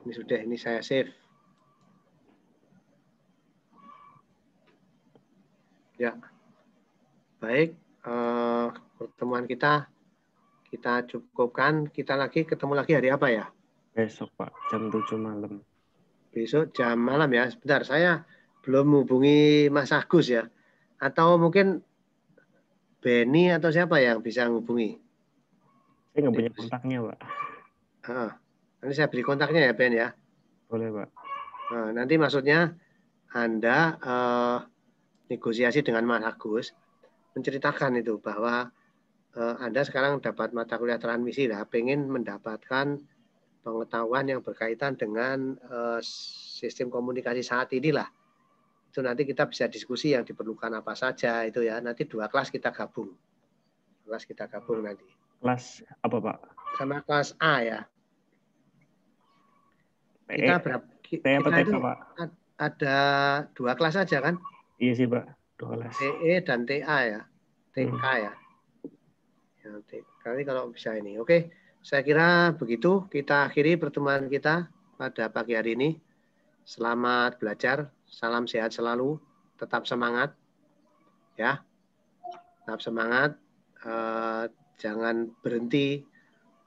ini sudah, ini saya save. Ya, baik, pertemuan kita cukupkan. Kita lagi ketemu lagi hari apa ya? Besok Pak, jam 7 malam. Besok jam malam ya. Sebentar, saya belum menghubungi Mas Agus ya. Atau mungkin Benny atau siapa yang bisa menghubungi? Saya nggak punya kontaknya Pak. Nanti saya beri kontaknya ya Ben ya. Boleh Pak. Nanti maksudnya Anda negosiasi dengan Mas Agus, menceritakan itu bahwa Anda sekarang dapat mata kuliah transmisi lah, pengen mendapatkan pengetahuan yang berkaitan dengan sistem komunikasi saat inilah. Itu nanti kita bisa diskusi yang diperlukan apa saja itu ya. Nanti dua kelas kita gabung. Kelas kita gabung nanti. Kelas apa Pak? Sama kelas A ya. Kita berapa? Kita Pak? Ada dua kelas saja kan? Iya sih Pak, dua kelas. TE dan TA ya, TK ya. Kali kalau bisa ini. Oke, saya kira begitu. Kita akhiri pertemuan kita pada pagi hari ini. Selamat belajar, salam sehat selalu, tetap semangat, ya. Tetap semangat, jangan berhenti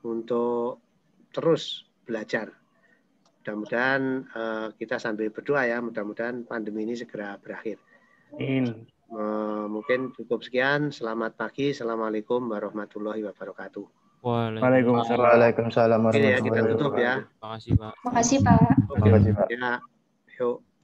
untuk terus belajar. Mudah-mudahan kita sambil berdoa ya. Mudah-mudahan pandemi ini segera berakhir. Mungkin cukup sekian. Selamat pagi. Assalamualaikum warahmatullahi wabarakatuh. Waalaikumsalam warahmatullahi wabarakatuh. Kita tutup ya. Terima kasih Pak. Terima kasih Pak. Yuk.